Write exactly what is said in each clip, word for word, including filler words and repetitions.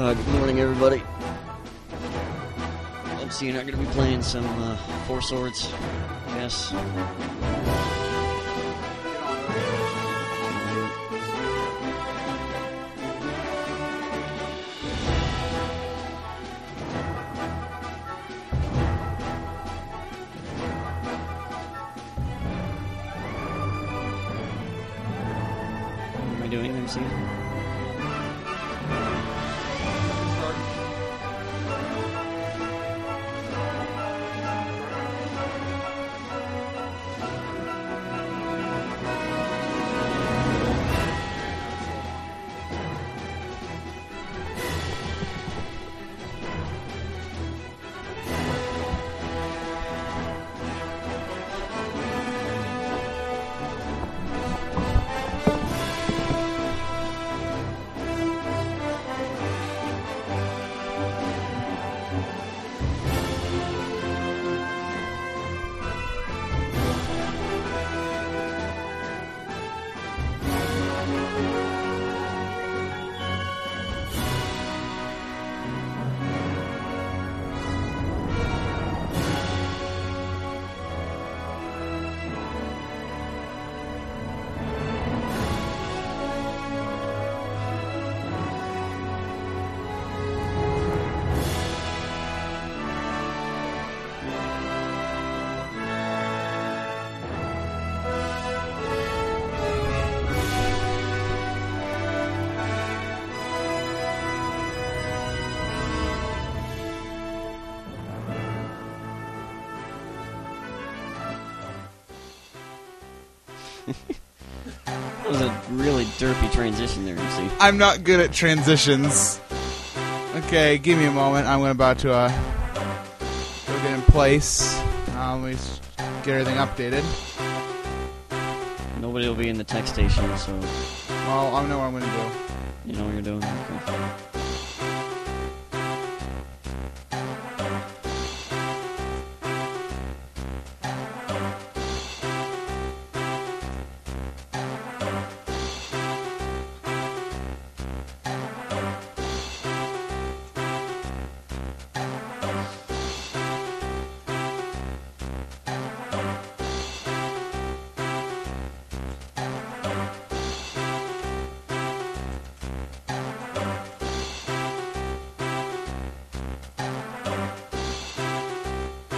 Uh, good morning, everybody. Let's see, you're not going to be playing some uh, Four Swords, I guess. What am I doing, M C? That was a really derpy transition there, M C. I'm not good at transitions. Okay, give me a moment. I'm about to uh, go get in place. Uh, let me get everything updated. Nobody will be in the tech station, so... Well, I know what I'm going to do. You know what you're doing? Okay.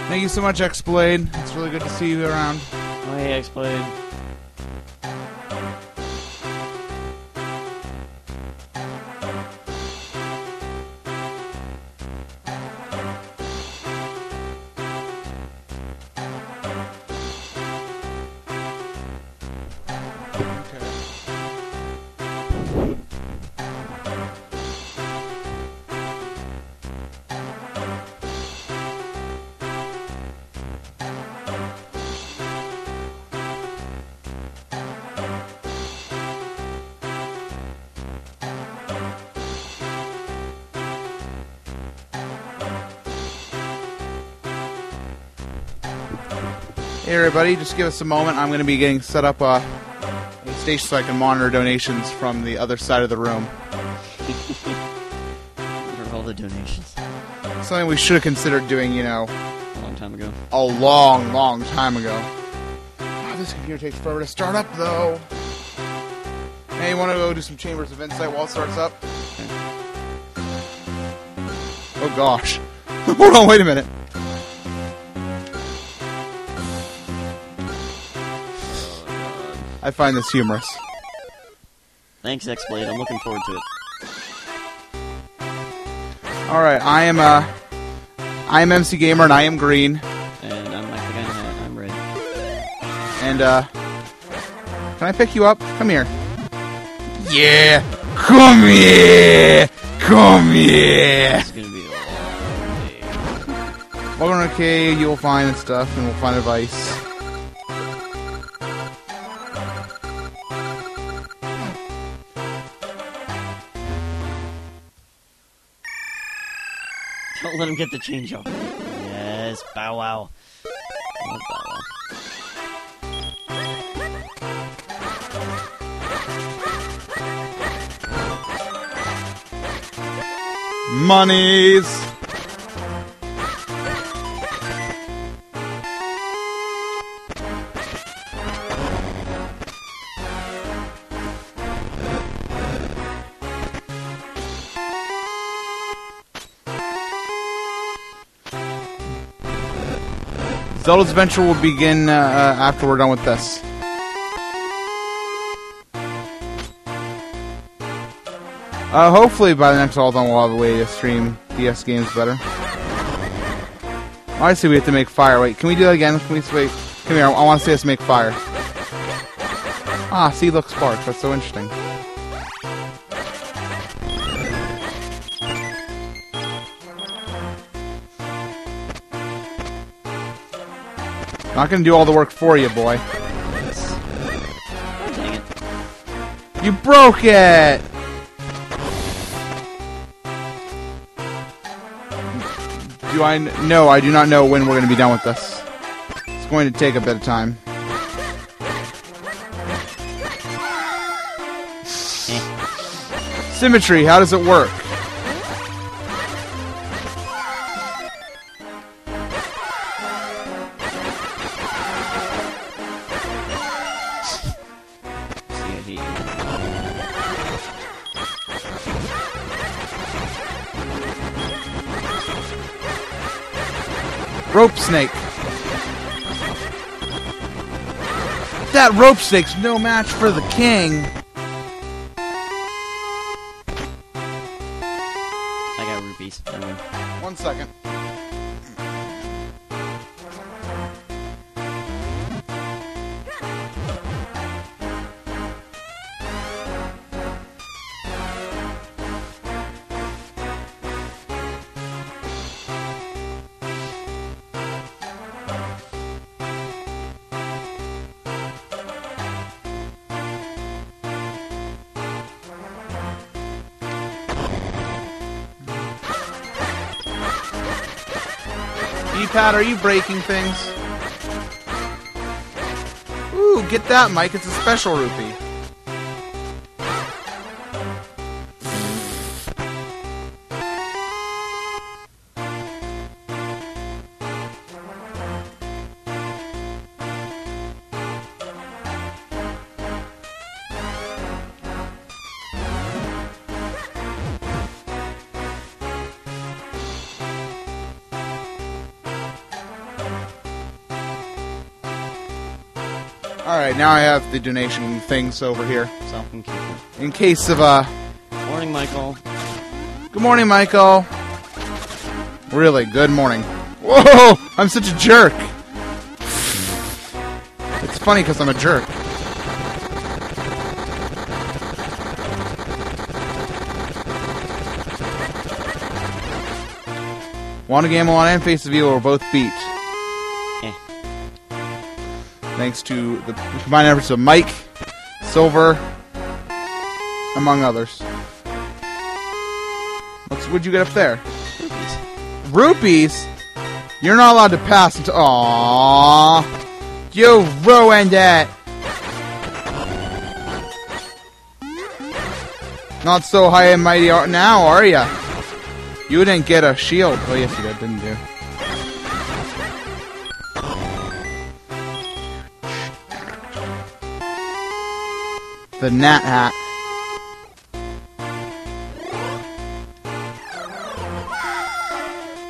Thank you so much, X-Blade. It's really good to see you around. Oh, hey, X-Blade. Hey everybody, just give us a moment. I'm going to be getting set up a, a station so I can monitor donations from the other side of the room. What are all the donations? Something we should have considered doing, you know... A long time ago. A long, long time ago. Oh, this computer takes forever to start up, though. Hey, you want to go do some Chambers of Insight while it starts up? Okay. Oh gosh. Hold on, wait a minute. I find this humorous. Thanks, X-Blade. I'm looking forward to it. Alright, I am, uh... I am M C Gamer, and I am green. And I'm, I think I'm, I'm red. And, uh... Can I pick you up? Come here. Yeah! Come here! Come here! It's gonna be a long day. Welcome to K, you'll find stuff, and we'll find advice. Don't let him get the change off. Yes, bow wow. Oh, bow wow. Monies! Zelda's Adventure will begin uh, after we're done with this. Uh, hopefully by the next Zeldathon we'll have a way to stream D S games better. I see we have to make fire. Wait, can we do that again? Can we wait? Come here, I, I want to see us make fire. Ah, see, look, sparks. That's so interesting. Not gonna do all the work for you, boy. You broke it! Do I... N no, I do not know when we're going to be done with this. It's going to take a bit of time. Symmetry, how does it work? Rope snake. That rope snake's no match for the king. I got rupees. One second. Pat, are you breaking things? Ooh, get that, Mike. It's a special rupee. Alright, now I have the donation things over here, so... In case of... In case of, uh... Good morning, Michael. Good morning, Michael. Really, good morning. Whoa! I'm such a jerk! It's funny because I'm a jerk. Wanda Gamelon and Faces of Evil were both beat. Thanks to the combined efforts of Mike, Silver, among others. What's, what'd you get up there? Rupees. Rupees? You're not allowed to pass into. Aww. You ruined it! Not so high and mighty are now, are ya? You didn't get a shield. Oh, yes, you did, didn't you? The Nat Hat.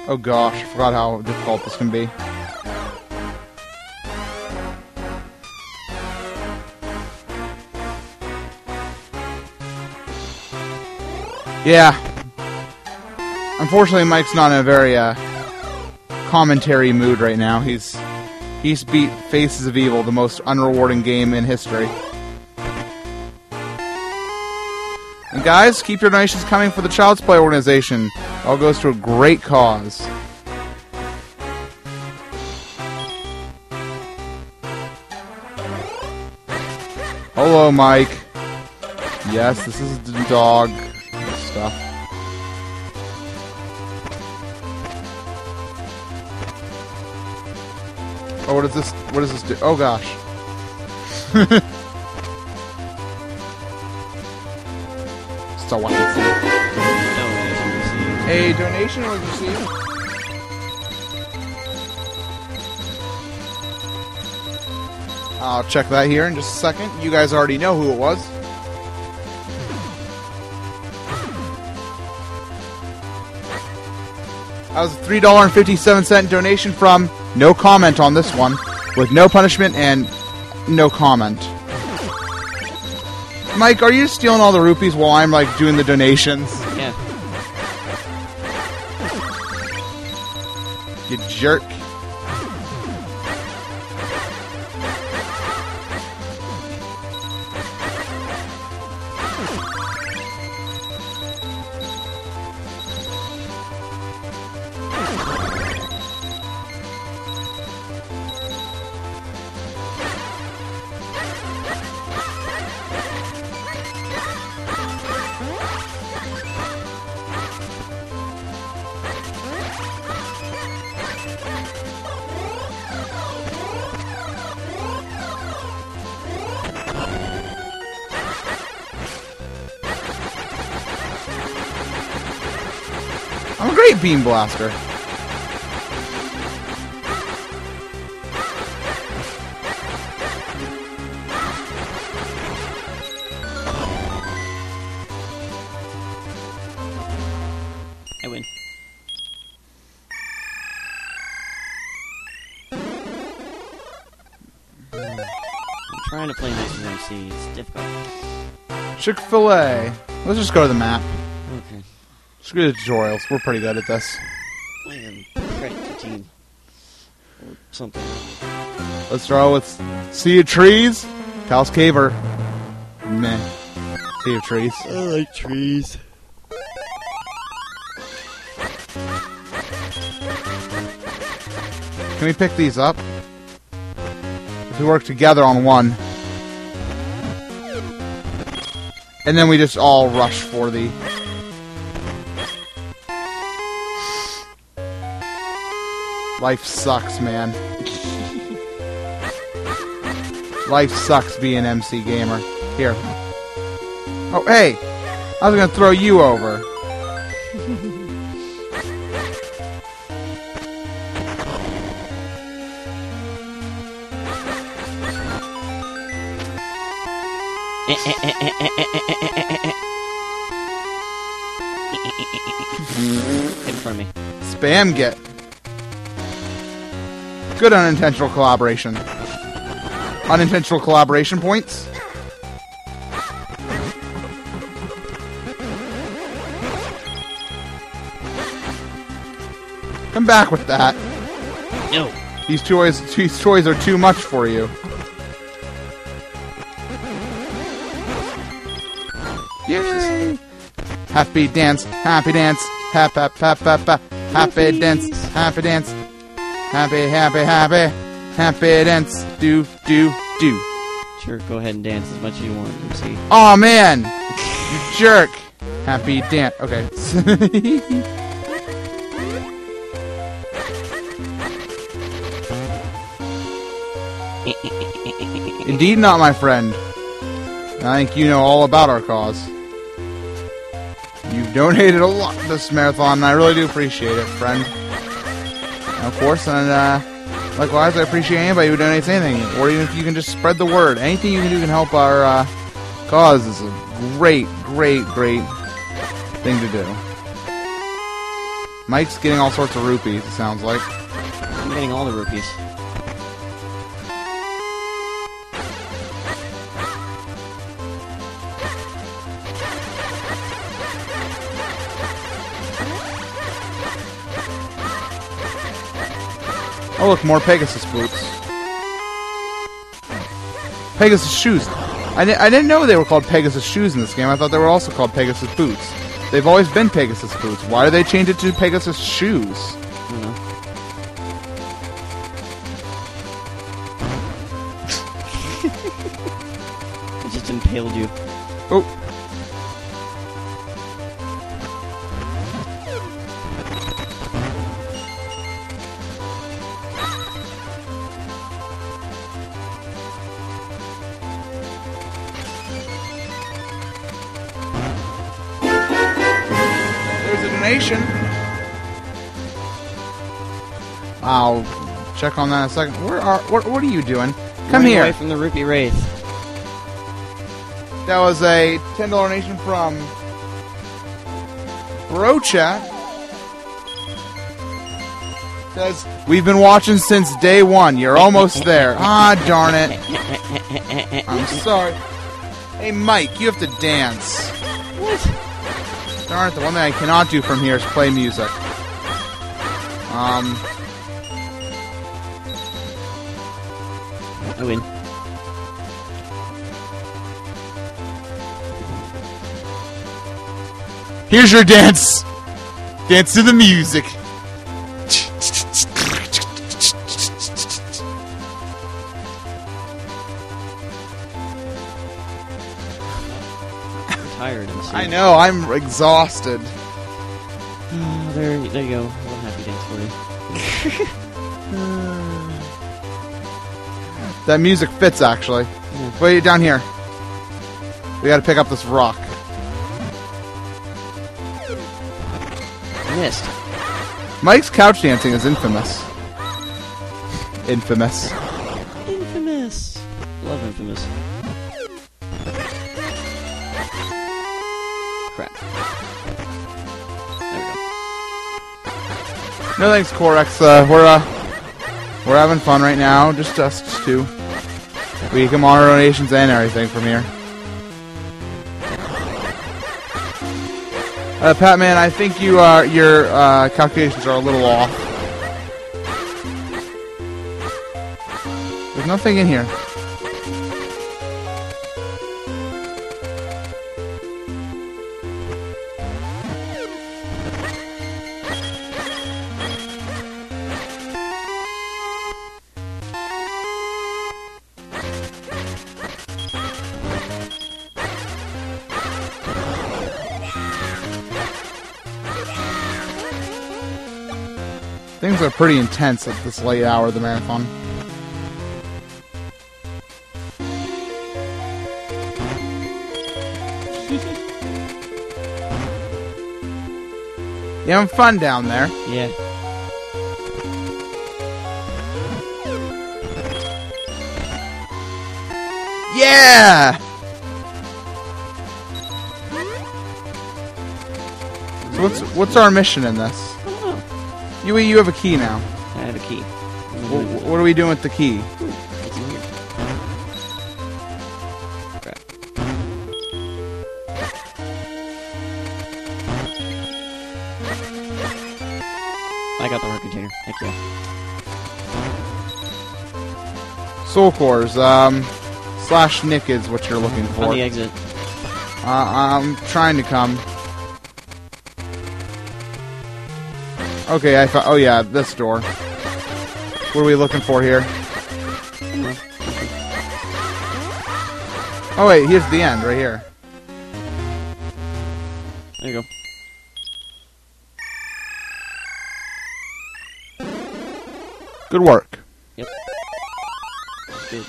Oh gosh, I forgot how difficult this can be. Yeah. Unfortunately, Mike's not in a very uh, commentary mood right now. He's he's beat Faces of Evil, the most unrewarding game in history. And guys, keep your donations coming for the Child's Play organization. It all goes to a great cause. Hello, Mike. Yes, this is the dog stuff. Oh, what does this? What does this do? Oh gosh. So what? A donation was received. I'll check that here in just a second. You guys already know who it was. That was a three dollars and fifty-seven cent donation from no comment on this one, with no punishment and no comment. Mike, are you stealing all the rupees while I'm, like, doing the donations? Yeah. You jerk. Beam blaster. I win. I'm trying to play this with M C. It's difficult. Chick-fil-A. Let's just go to the map. Okay. Screw the tutorials. We're pretty good at this. Man, credit to team. Or something. Let's draw with Sea of Trees, Cow's Caver. Meh. Sea of Trees. I like trees. Can we pick these up? If we work together on one. And then we just all rush for the... Life sucks, man. Life sucks being M C Gamer. Here. Oh, hey! I was gonna throw you over. Hit for me. Spam get. Good unintentional collaboration. Unintentional collaboration points. Come back with that. No. These toys, these toys are too much for you. Yay! Happy dance, happy dance, hap hap hap hap hap, happy dance, happy dance. Happy, happy, happy, happy dance, do, do, do. Sure, go ahead and dance as much as you want, M C. Aw, oh, man! You jerk! Happy dance. Okay. Indeed not, my friend. I think you know all about our cause. You've donated a lot this marathon, and I really do appreciate it, friend. Of course, and uh, likewise, I appreciate anybody who donates anything, or even if you can just spread the word. Anything you can do can help our uh, cause is a great, great, great thing to do. Mike's getting all sorts of rupees, it sounds like. I'm getting all the rupees. Oh look, more Pegasus boots. Pegasus shoes. I, di I didn't know they were called Pegasus shoes in this game. I thought they were also called Pegasus boots. They've always been Pegasus boots. Why do they change it to Pegasus shoes? Mm-hmm. I just impaled you. Oh. the donation. I'll check on that in a second. Where are? What, what are you doing? Come here. Away from the Rupee Wraith. That was a ten dollar donation from Brocha. Says we've been watching since day one. You're almost there. Ah, darn it. I'm sorry. Hey, Mike, you have to dance. What? Darn it! The one thing I cannot do from here is play music. Um. I win. Here's your dance. Dance to the music. I'm tired. I know. I'm exhausted. Oh, there, there you go. One happy dance for you. That music fits, actually. Mm. Wait, down here. We gotta pick up this rock. I missed. Mike's couch dancing is infamous. Infamous. Infamous. Love Infamous. Crap. There we go. No thanks, Corex. Uh, we're, uh... We're having fun right now, just us two. We can monitor donations and everything from here. Uh, Patman, I think you are, your uh, calculations are a little off. There's nothing in here. Things are pretty intense at this late hour of the marathon. You having fun down there? Yeah. Yeah! So what's, what's our mission in this? You, you have a key now. I have a key. What, what are we doing with the key? It's in here. Crap. I got the heart container. Heck yeah. Soul cores. Um, slash Nick is what you're looking for. On the exit. Uh, I'm trying to come. Okay, I thought. Oh yeah, this door. What are we looking for here? Oh wait, here's the end right here. There you go. Good work. Yep. Good.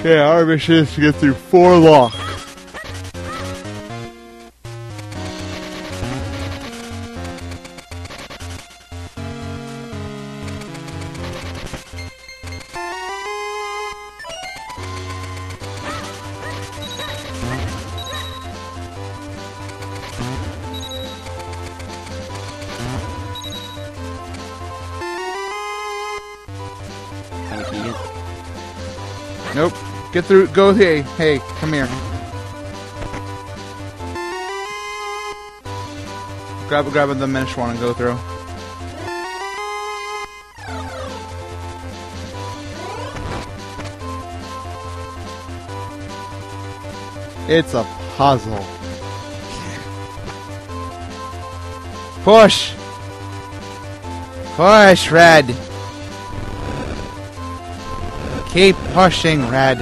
Okay, our mission is to get through four locks. Nope. Get through. Go. Hey, hey, come here. Grab, grab the Minish one and go through. It's a puzzle. Push. Push, Red. Keep pushing, Red.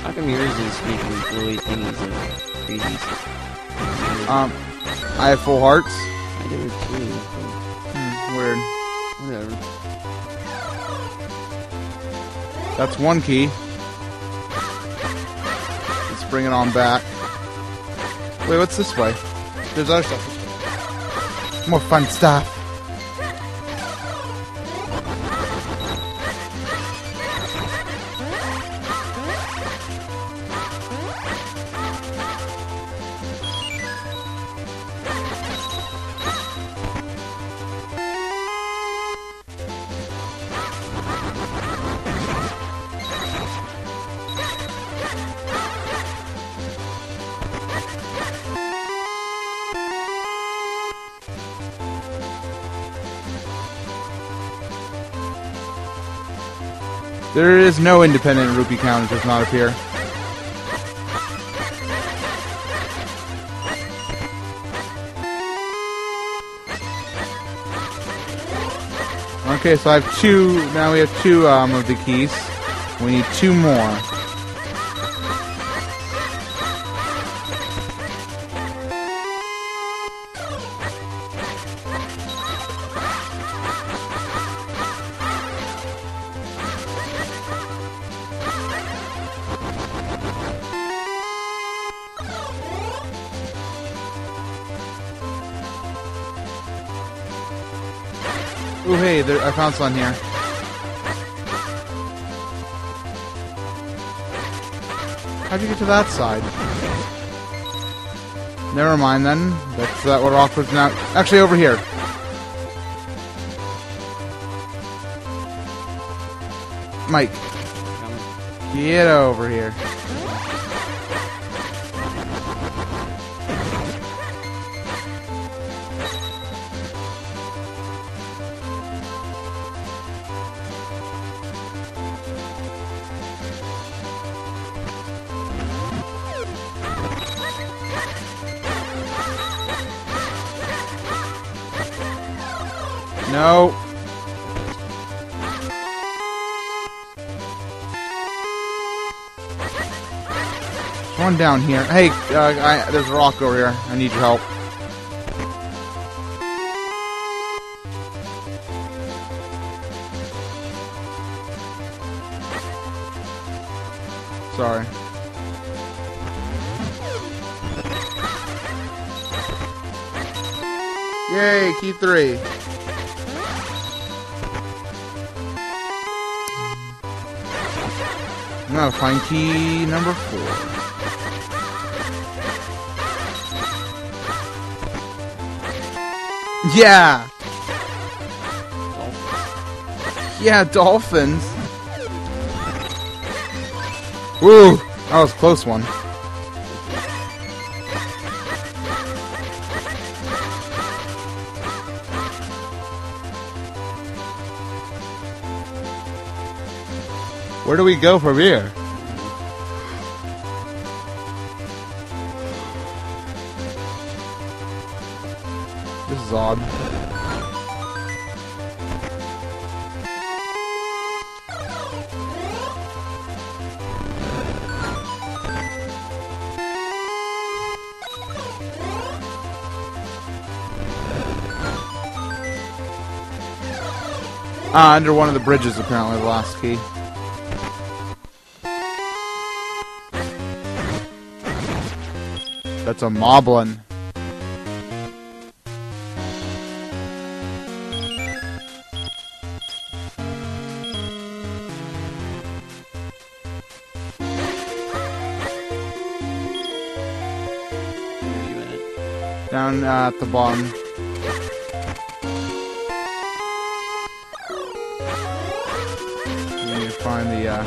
How come yours is making really thingies and crazy stuff? Um, I have full hearts. I do too. Hmm, weird. Whatever. That's one key. Let's bring it on back. Wait, what's this way? There's other stuff. More fun stuff. There is no independent rupee count, it does not appear. Okay, so I have two, now we have two um, of the keys. We need two more. Ooh, hey, there, I found some here. How'd you get to that side? Never mind then. That's uh, what offers now. Actually, over here. Mike. Get over here. No. One down here. Hey, uh, I, there's a rock over here. I need your help. Sorry. Yay, key three. I'm gonna find key number four. Yeah! Dolphins. Yeah, dolphins! Woo! That was a close one. Where do we go from here? This is odd. Ah, under one of the bridges apparently, the last key. That's a moblin. Down uh, at the bottom. You need to find the uh...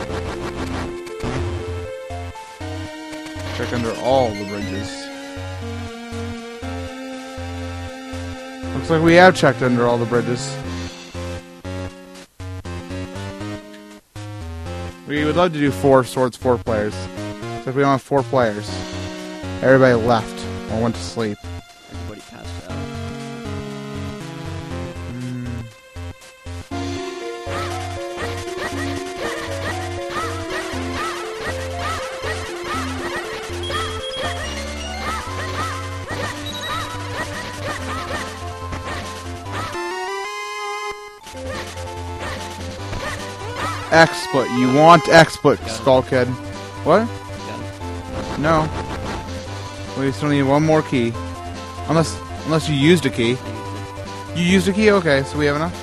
check under all the bridges. Looks like we have checked under all the bridges. We would love to do four swords, four players. Except we don't have four players. Everybody left or went to sleep. Everybody passed out. X-Blade. You want X-Blade, Skull Kid. What? No. We still need one more key. Unless, unless you used a key. You used a key? Okay, so we have enough?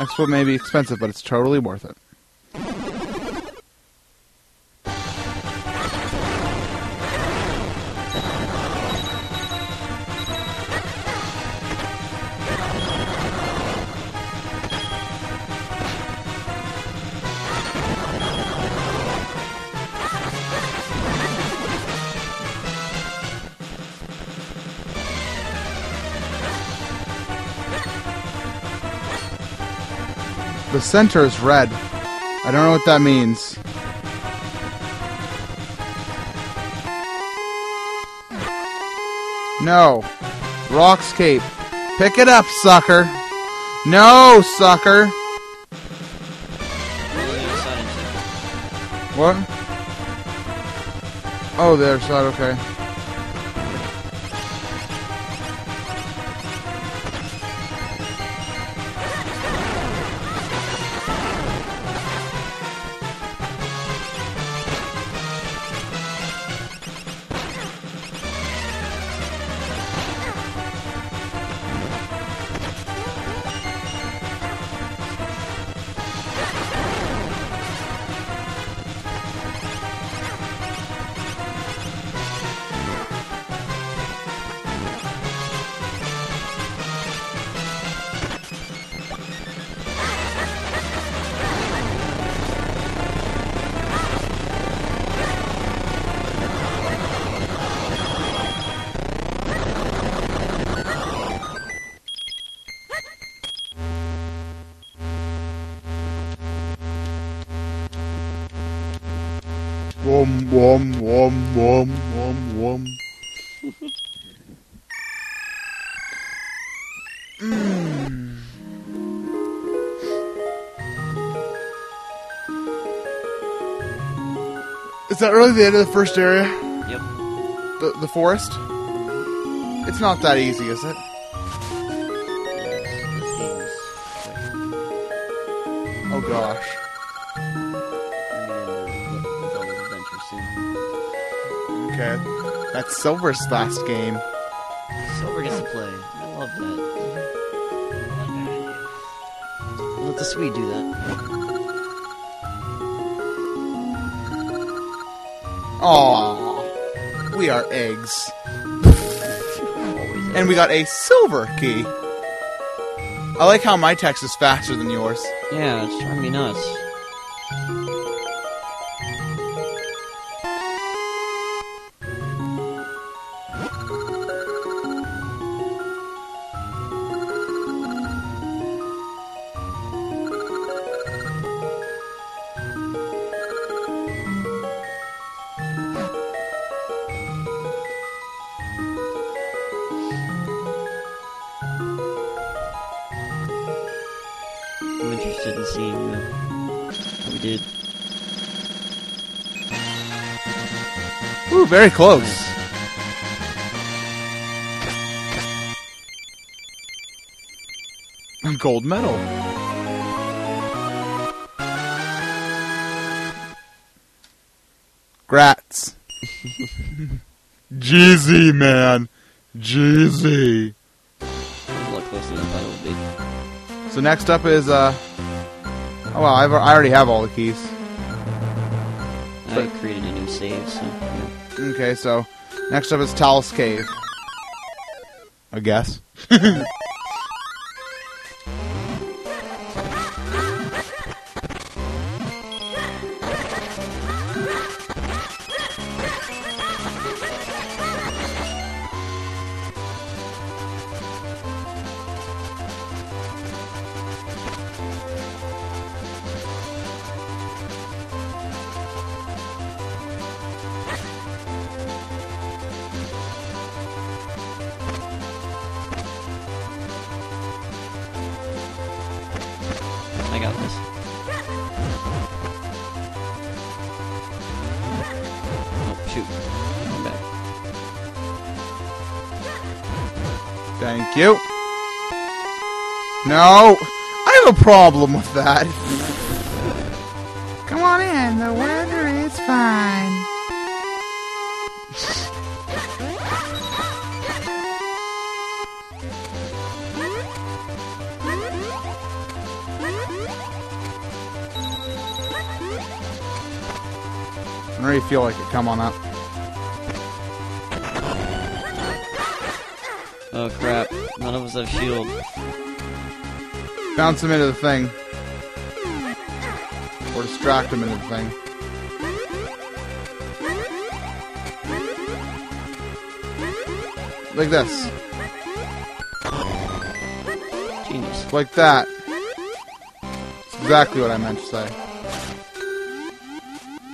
X-Blade may be expensive, but it's totally worth it. The center is red. I don't know what that means. No. Rockscape. Pick it up, sucker. No, sucker. What? Oh, the other side, okay. Wom wom wom wom wom wom. mm. Is that really the end of the first area? Yep. The the forest? It's not that easy, is it? Oh gosh. That's Silver's last game. Silver gets to play. I love that. Let the Swede do that. Aww. We are eggs. And we got a silver key. I like how my text is faster than yours. Yeah, it's driving me nuts. Ooh, very close. Nice. Gold medal. Grats. G Z, man. G Z. So next up is, uh... oh, well, I've, I already have all the keys. I created a new save, so... yeah. Okay, so next up is Tal's Cave. I guess. got this. Oh, shoot. I'm back. Thank you. No! I have a problem with that. Come on in, the weather is fine. I already feel like it. Come on up. Oh crap. None of us have shield. Bounce him into the thing. Or distract him into the thing. Like this. Genius. Like that. That's exactly what I meant to say.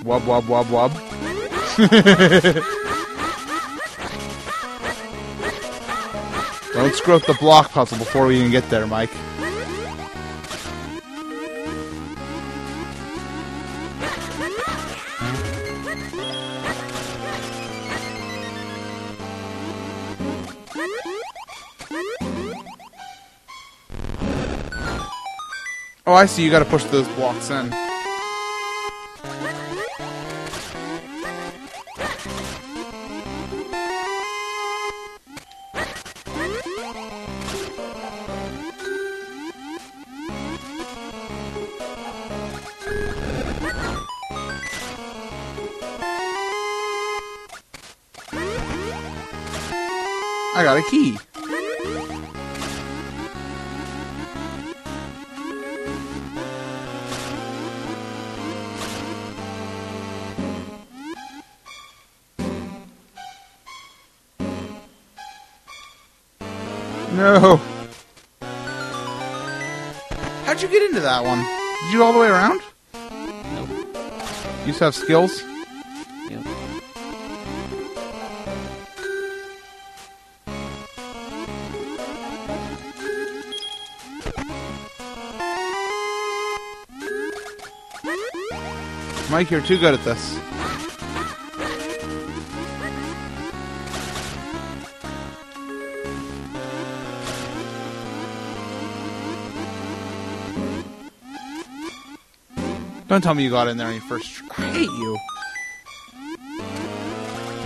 Wub, wub, wub, wub. Don't screw up the block puzzle before we even get there, Mike. Oh, I see. You gotta push those blocks in. I got a key. No. How'd you get into that one? Did you all the way around? Nope. You used to have skills? Mike, you're too good at this. Don't tell me you got in there when you first... I hate you.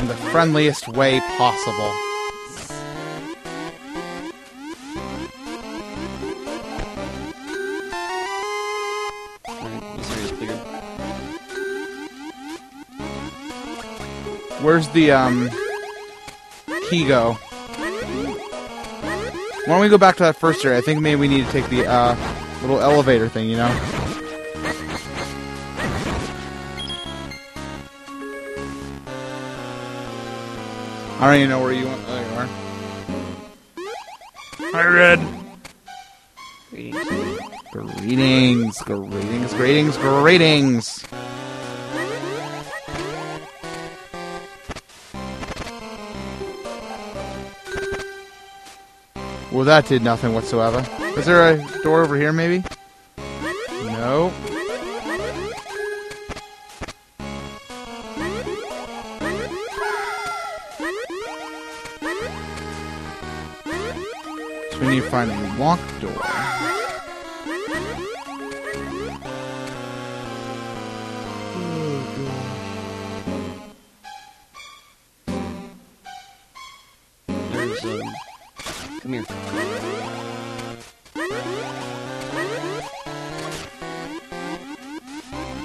In the friendliest way possible. Where's the, um, key go? Why don't we go back to that first area? I think maybe we need to take the, uh, little elevator thing, you know? I don't even know where you went. There you are. Hi, Red! Greetings. Greetings, greetings, greetings, greetings! Well, that did nothing whatsoever. Is there a door over here, maybe? No. So we need to find a locked door.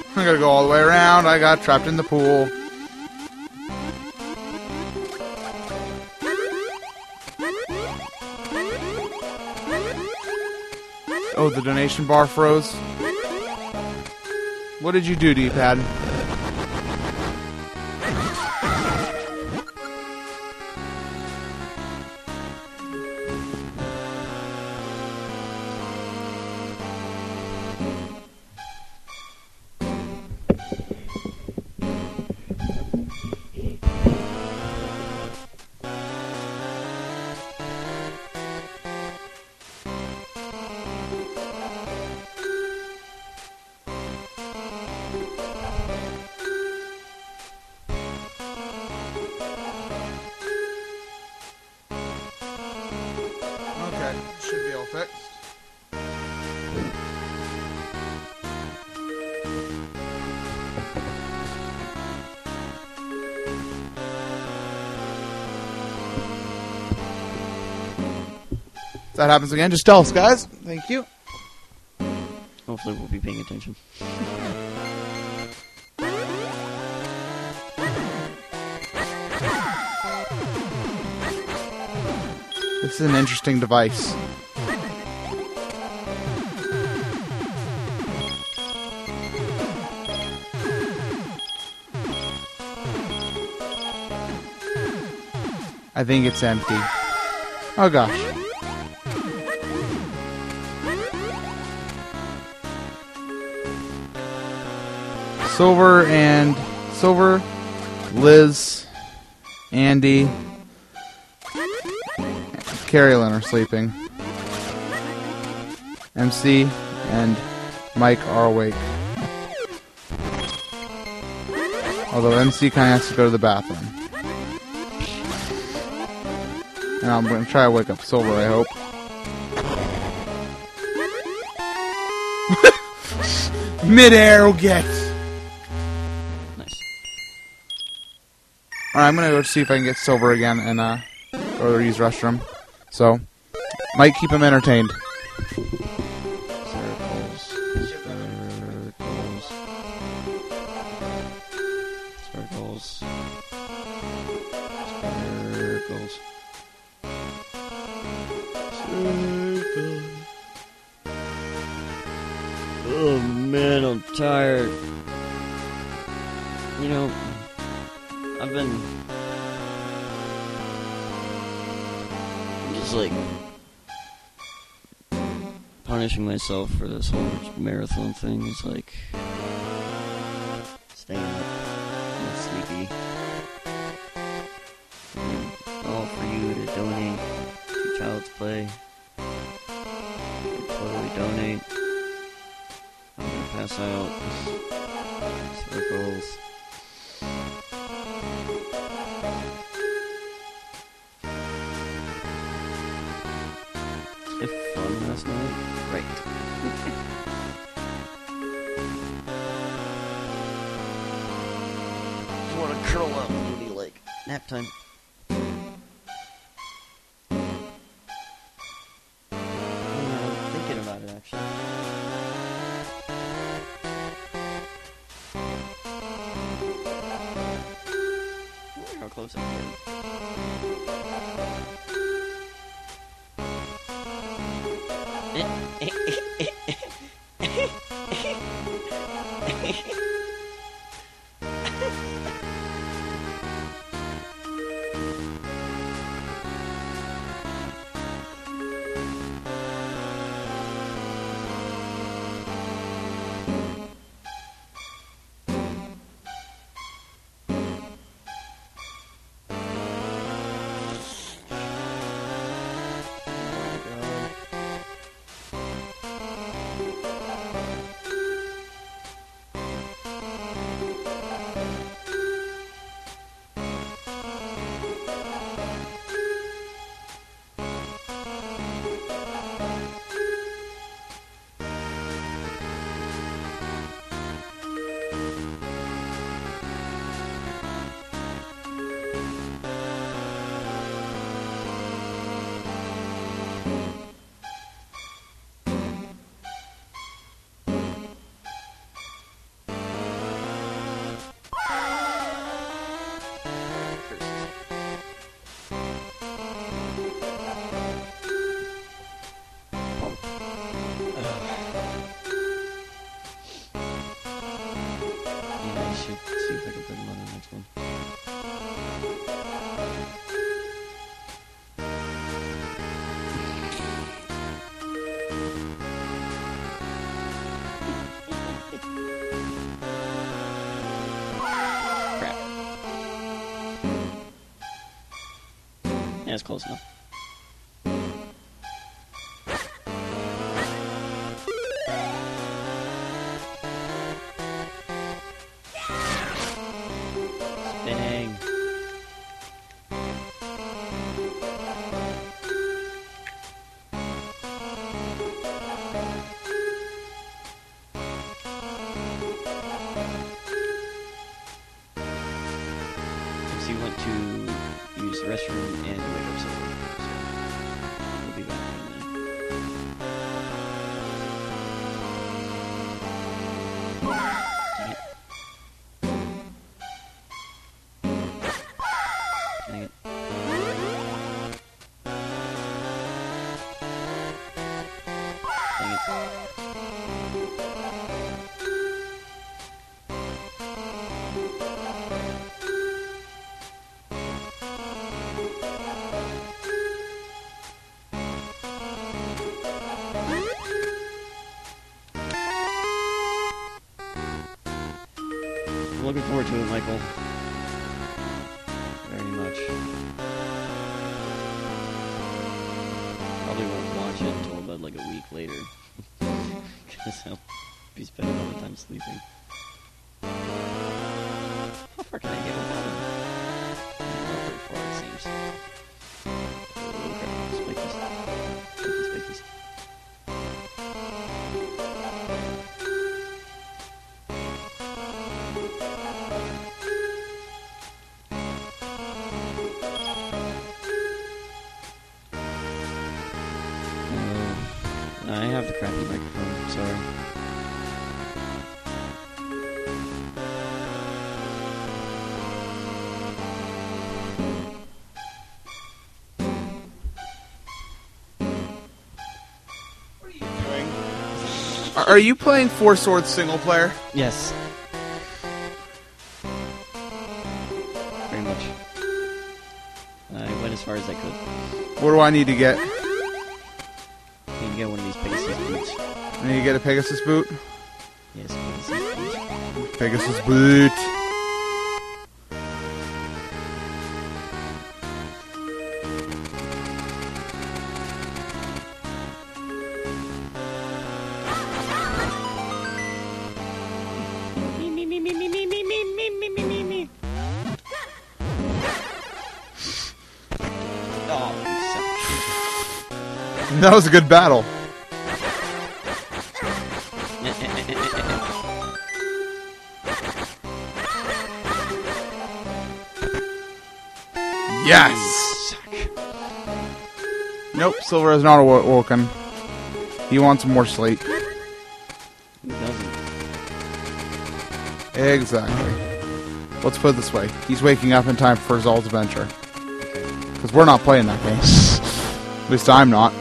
I gotta go all the way around. I got trapped in the pool. Oh, the donation bar froze. What did you do, D-pad? should be all fixed. If that happens again, just tell us, guys. Thank you. Hopefully we'll be paying attention. This is an interesting device. I think it's empty. Oh gosh. Silver and Silver, Liz, Andy, Carolyn are sleeping. M C and Mike are awake. Although M C kind of has to go to the bathroom. And I'm going to try to wake up Silver, I hope. Mid-air will get. Alright, I'm gonna go see if I can get Silver again and, uh, or use restroom. So, might keep him entertained. Circles. Circles. Circles. Circles. Circles. Oh man, I'm tired. You know, I've been just like punishing myself for this whole marathon thing. It's like staying up and sleepy. And all for you to donate to Child's Play. Totally donate. I'm gonna pass out circles. Right. You want to curl up and be like, nap time. I'm thinking about it, actually. Ooh, how close I am. That's close enough. Spinning. restroom and wake up someone. So we'll be back in a minute. Dang it. Dang it. Looking forward to it, Michael. Very much. Probably won't watch it until about like a week later. Because I'll be spending all the time sleeping. How far can I get without it? Not very far, it seems. Okay, let's make this. Let's make this. I have the crappy microphone, sorry. What are you doing? Are you playing Four Swords single player? Yes. Very much. I went as far as I could. What do I need to get? Get one of these Pegasus boots. I need to get a Pegasus boot? Yes, Pegasus boot. Pegasus boot! That was a good battle. Yes! Nope, Silver is not awoken. He wants more sleep. He doesn't. Exactly. Let's put it this way. He's waking up in time for Zelda's Adventure. Because we're not playing that game. At least I'm not.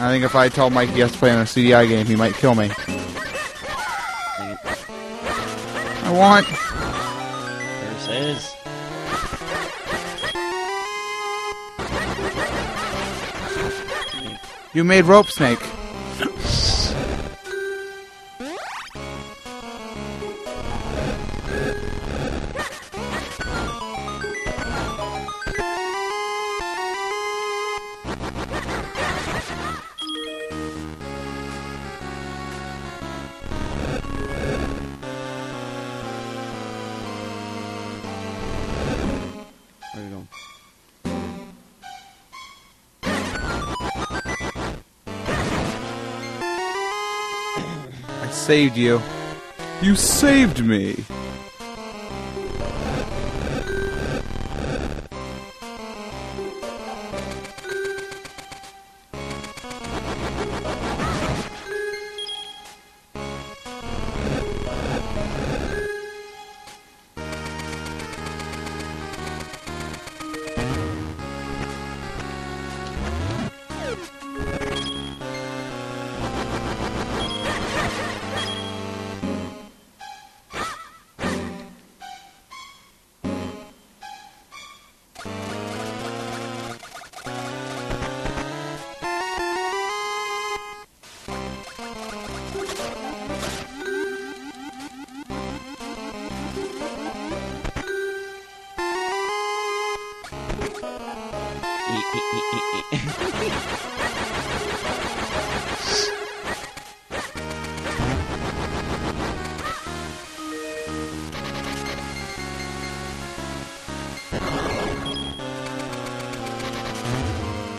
I think if I tell Mike he has to play on a C D I game, he might kill me. I want... There it is. You made Rope Snake. Saved you. You saved me.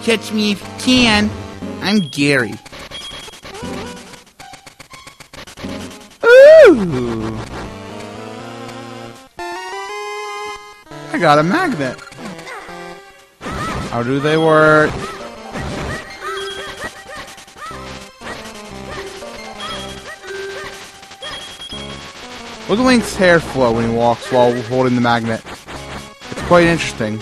Catch me if you can. I'm Gary. Ooh! I I got a magnet. How do they work? Look at Link's hair flow when he walks while holding the magnet. It's quite interesting.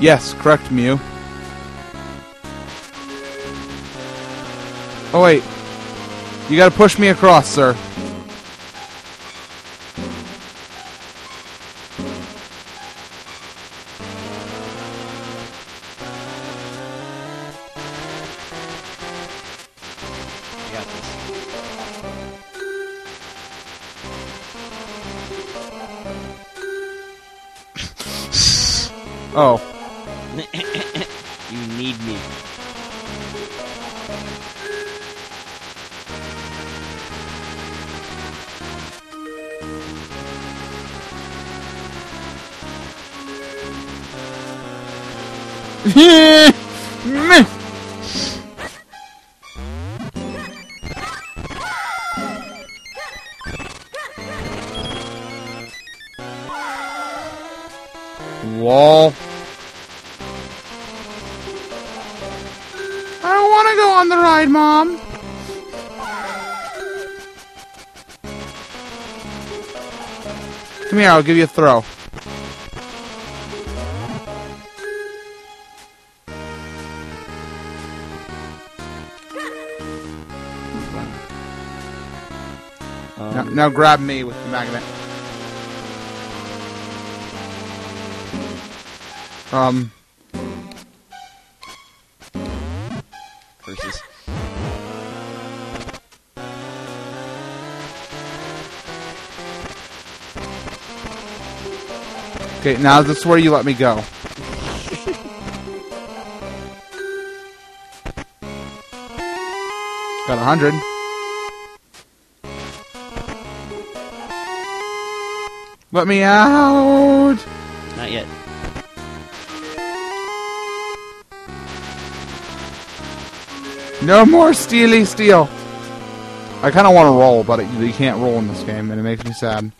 Yes, correct, Mew. Oh wait. You gotta push me across, sir. Oh. You need me. Wall. Mom. Come here, I'll give you a throw. Um. Now, now grab me with the magnet. Um. Curses. Okay, now this is where you let me go. Got a hundred. Let me out! Not yet. No more steely steel! I kinda wanna roll, but it, you can't roll in this game, and it makes me sad.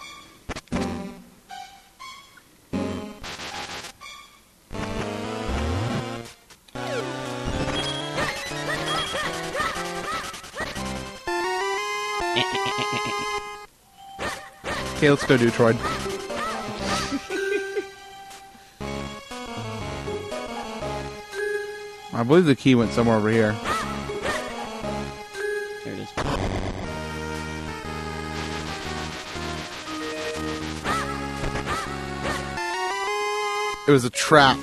Okay, let's go do Troid. I believe the key went somewhere over here. There it is. It was a trap.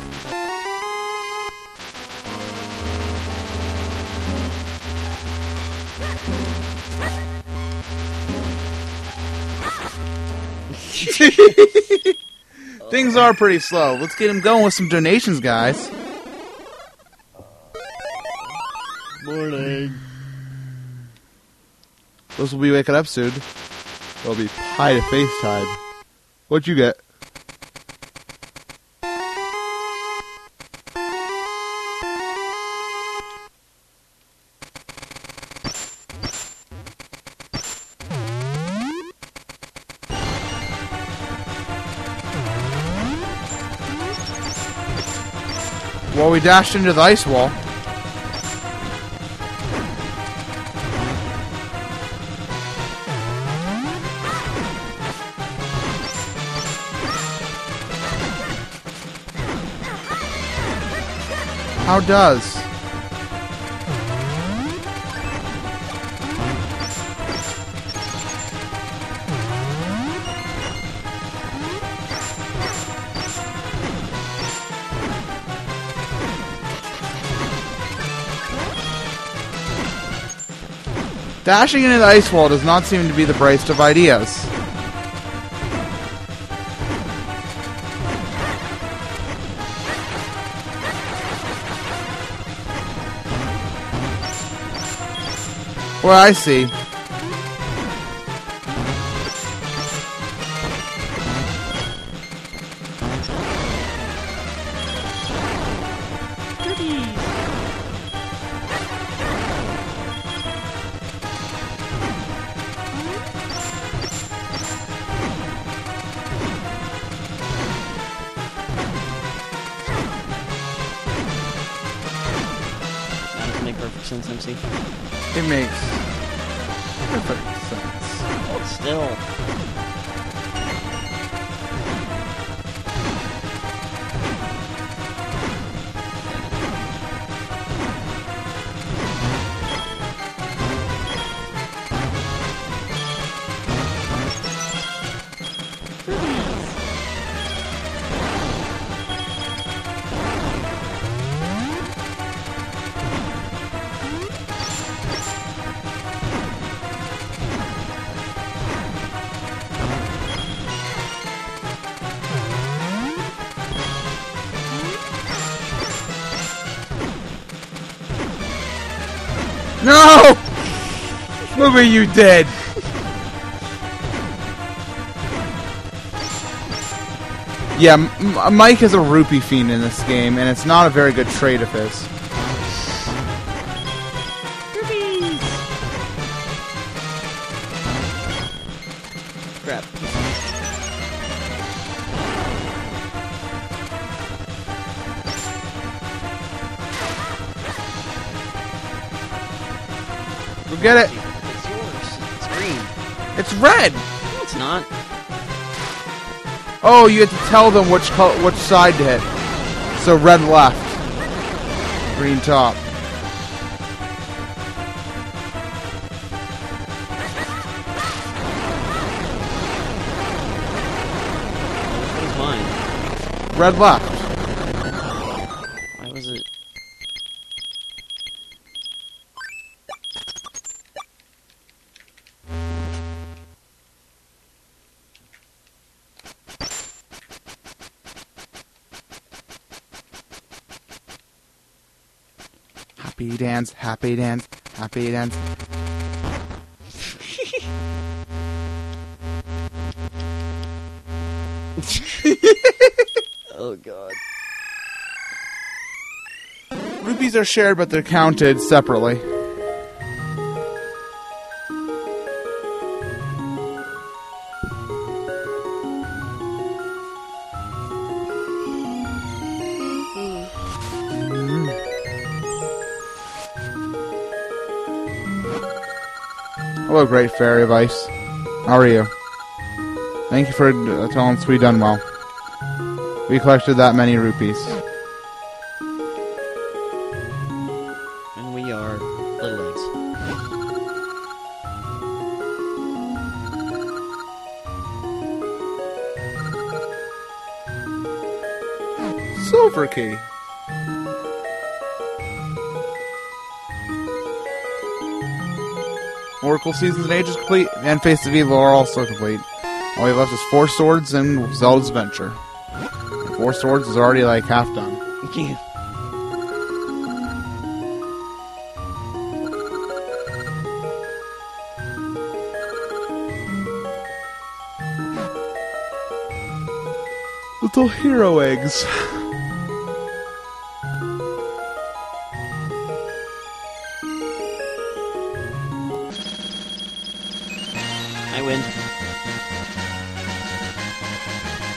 Things are pretty slow. Let's get him going with some donations, guys. Morning. Those will be waking up soon. It'll be pie to face time. What'd you get? Well, we dashed into the ice wall. How does? Dashing into the ice wall does not seem to be the brightest of ideas. Well, I see. sense, M C? It makes perfect sense. Still. No! What were you dead? Yeah, M Mike is a rupee fiend in this game, and it's not a very good trait of his. Rupees! Crap. Get it. It's yours. It's green. It's red. No, it's not. Oh, you have to tell them which color, which side to hit. So red left, green top. What is mine? Red left. Happy dance, happy dance, happy dance. Oh god. Rupees are shared, but they're counted separately. Hello, great fairy of ice. How are you? Thank you for uh, telling us we done well. We collected that many rupees. And we are little eggs. Silver key. Oracle Seasons and Age is complete, and Faces of Evil are also complete. All we left is Four Swords and Zelda's Adventure. And Four Swords is already like half done. Yeah. Little hero eggs.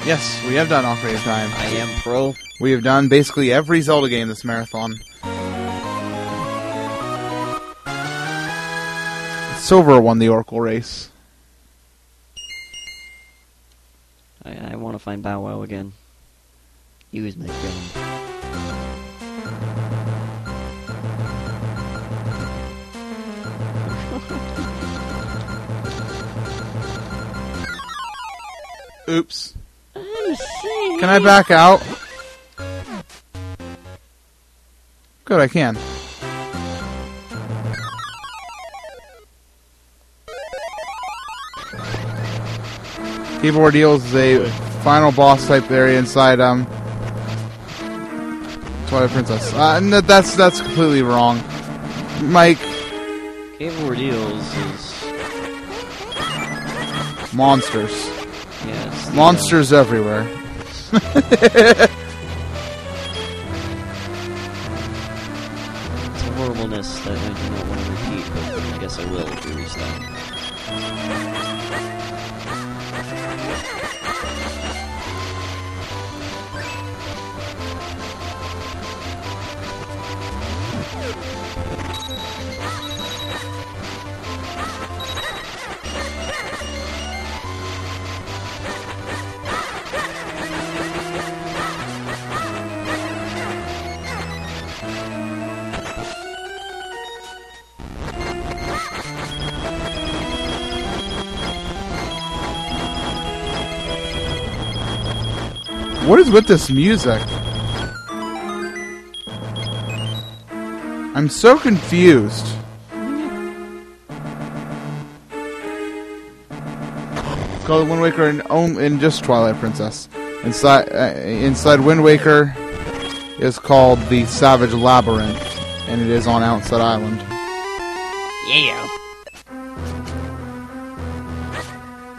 Yes, we have done Ocarina of Time. I am pro. We have done basically every Zelda game this marathon. Silver won the Oracle race. I, I want to find Bow Wow again. He was my friend. Oops. Can I back out? Good, I can. Keyboard Deals is a final boss type area inside um Twilight Princess. Uh, no, that's that's completely wrong, Mike. Keyboard Deals is monsters. Yes. Yeah, monsters uh, everywhere. It's a horribleness that I do not want to repeat, but I guess I will if we reach that. What is with this music? I'm so confused. It's called Wind Waker and, um, and just Twilight Princess. Inside, uh, inside Wind Waker is called the Savage Labyrinth, and it is on Outset Island. Yeah.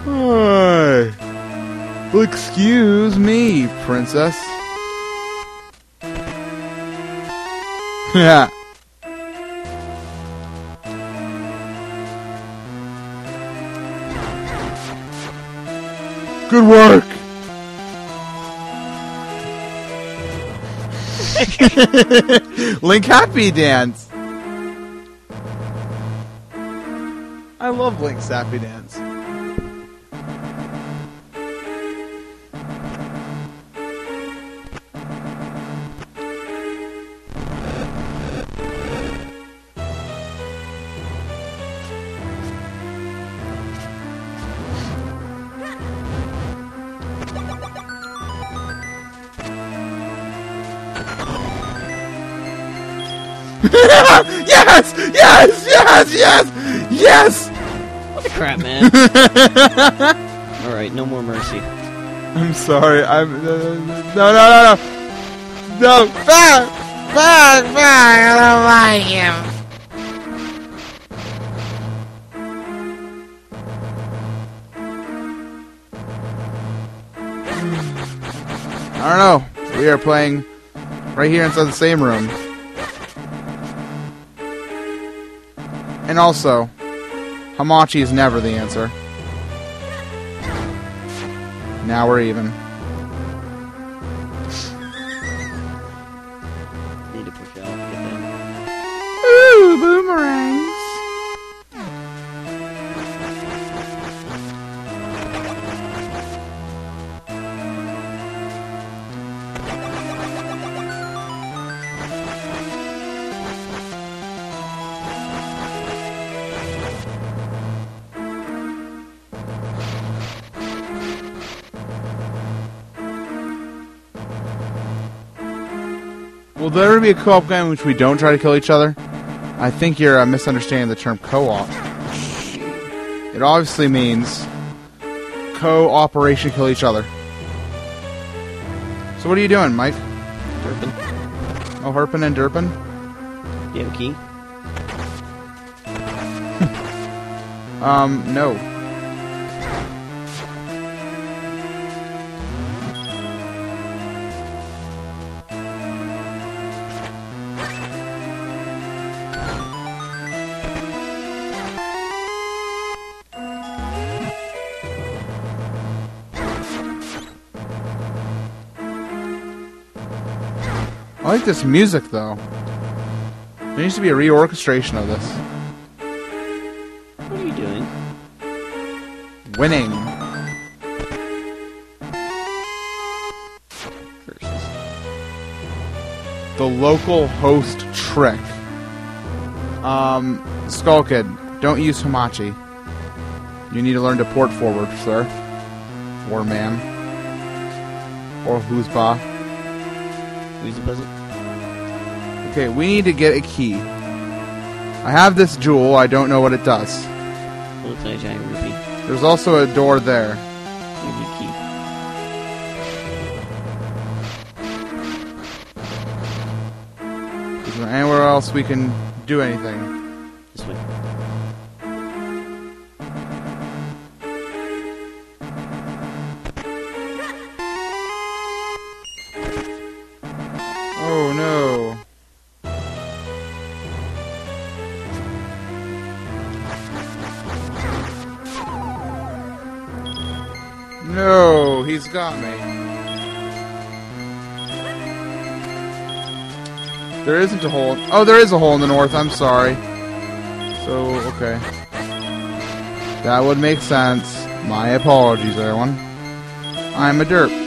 Hi. Excuse me, princess. Yeah. Good work. Link happy dance. I love Link's happy dance. Yes! Yes! Yes! Yes! Yes! What the crap, man. Alright, no more mercy. I'm sorry, I'm... Uh, no, no, no, no! No! Fuck! Fuck! Fuck! I don't like him! I don't know. We are playing right here inside the same room. And also, Hamachi is never the answer. Now we're even. Need to push out. Get that. Ooh, will there ever be a co-op game in which we don't try to kill each other? I think you're uh, misunderstanding the term co-op. It obviously means co-operation kill each other. So what are you doing, Mike? Derpin. Oh, herpin and derpin? Yankee. um, no. I like this music, though. There needs to be a reorchestration of this. What are you doing? Winning. Curses. The local host trick. Um, Skull Kid, don't use Hamachi. You need to learn to port forward, sir. Or ma'am. Or who's ba. Who's the peasant? Okay, we need to get a key. I have this jewel. I don't know what it does. It looks like a giant rupee. There's also a door there. We need a key. Is there anywhere else we can do anything? This way. No, he's got me. There isn't a hole. Oh, there is a hole in the north. I'm sorry. So, okay. That would make sense. My apologies, everyone. I'm a derp.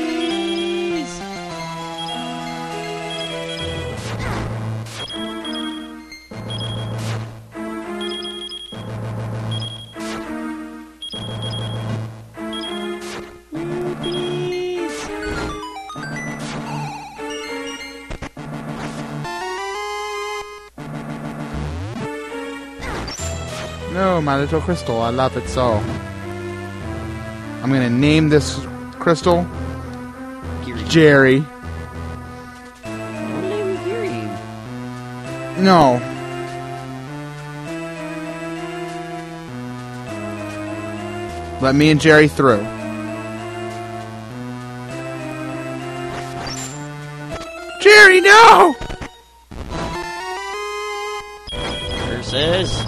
No, my little crystal, I love it so. I'm gonna name this crystal Geary. Jerry. Name it Geary. No. Let me and Jerry through. Jerry, no! Curses.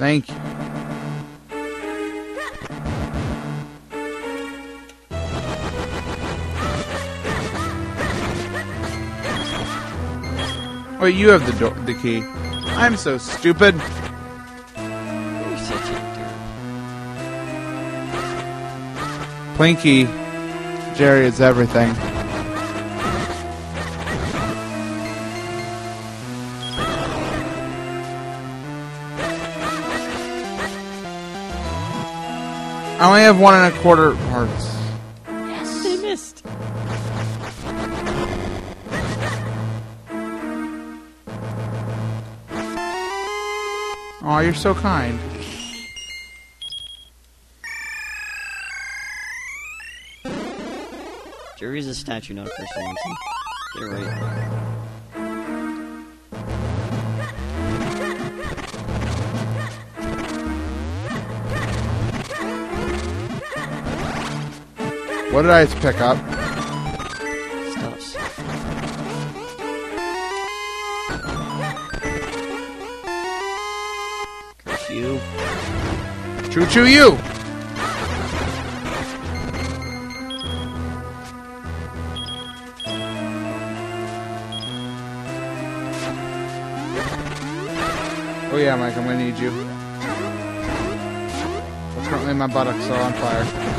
Thank you. Oh, you have the door, the key. I'm so stupid. You're such a dirt. Plinky, Jerry is everything. I only have one and a quarter hearts. Yes, they missed. Aw, you're so kind. Jerry's a statue, not a person. You're right. What did I pick up? Stuffs. Curfew. Choo choo you! Oh yeah, Mike, I'm gonna need you. Well, currently my buttocks are on fire.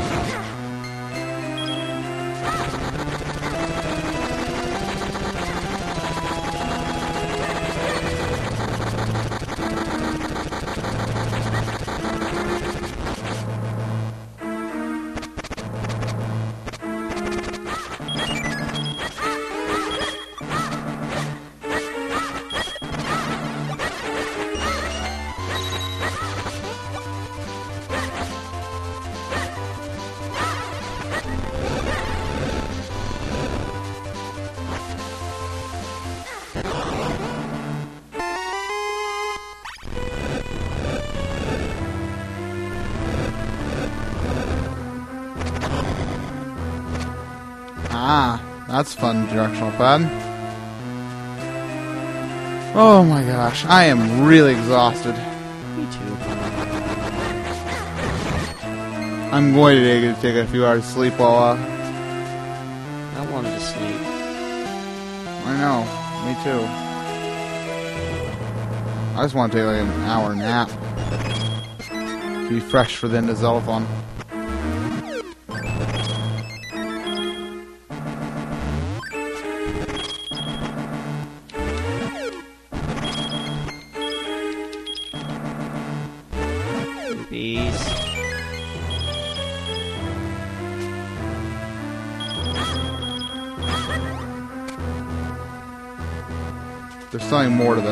That's fun, directional pad. Oh my gosh, I am really exhausted. Me too. I'm going to take a few hours sleep while uh... I wanted to sleep. I know, me too. I just want to take like an hour nap. Be fresh for the end of Zeldathon. There's something more to this.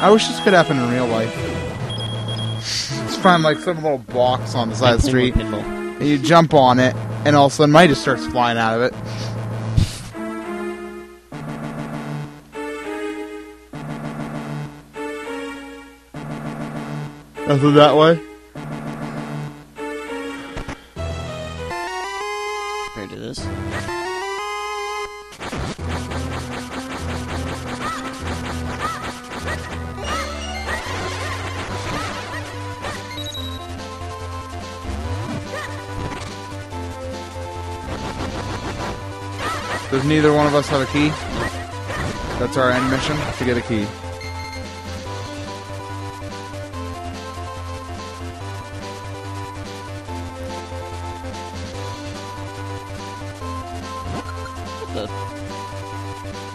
I wish this could happen in real life. Just find like some little box on the side of the street, and you jump on it, and all of a sudden money just starts flying out of it. Nothing that way? Compared to this. Does neither one of us have a key? That's our end mission, to get a key.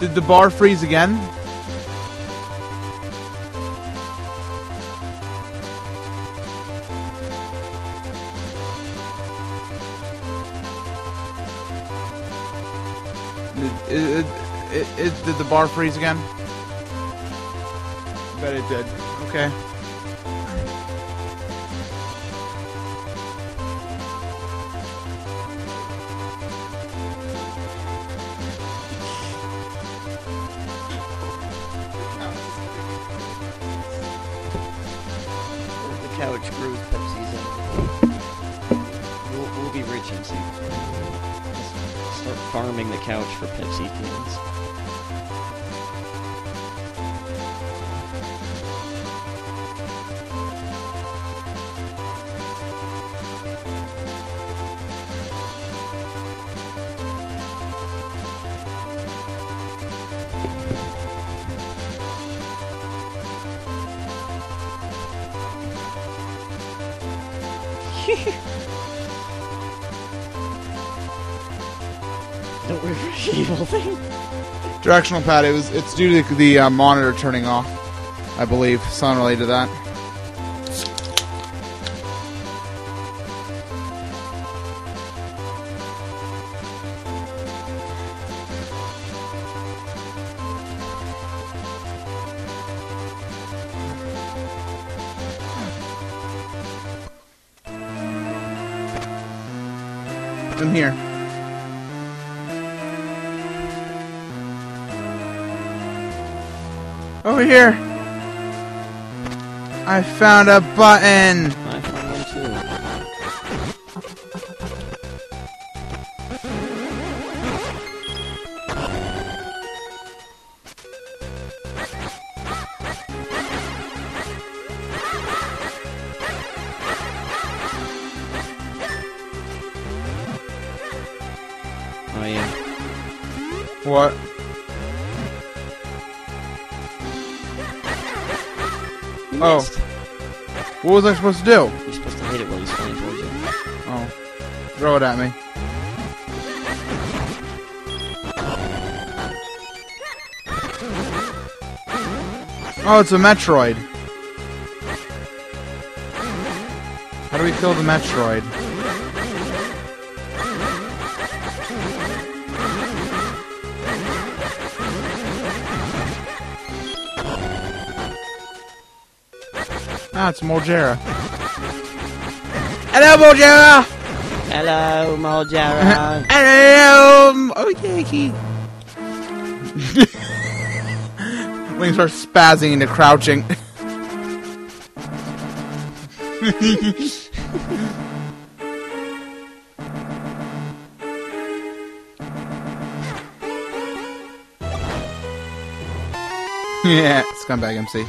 Did the bar freeze again? Did, it, it, it, did the bar freeze again? I bet it did. Okay. Couch for Pepsi fans. Directional pad. It was. It's due to the uh, monitor turning off, I believe. Sound related to that. I found a button! I found one too. Oh yeah. What? Oh. What was I supposed to do? You're supposed to hit it while he's flying towards you. Oh. Throw it at me. Oh, it's a Metroid. How do we kill the Metroid? Ah, it's Mogera. Hello, Mogera! Hello, Mogera. Hello, Mogera. When you start spazzing into crouching. Yeah, scumbag M C.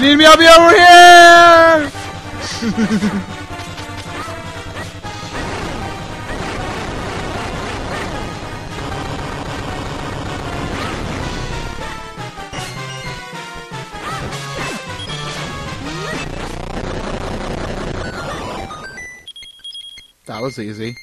Need me? I'll be over here. That was easy.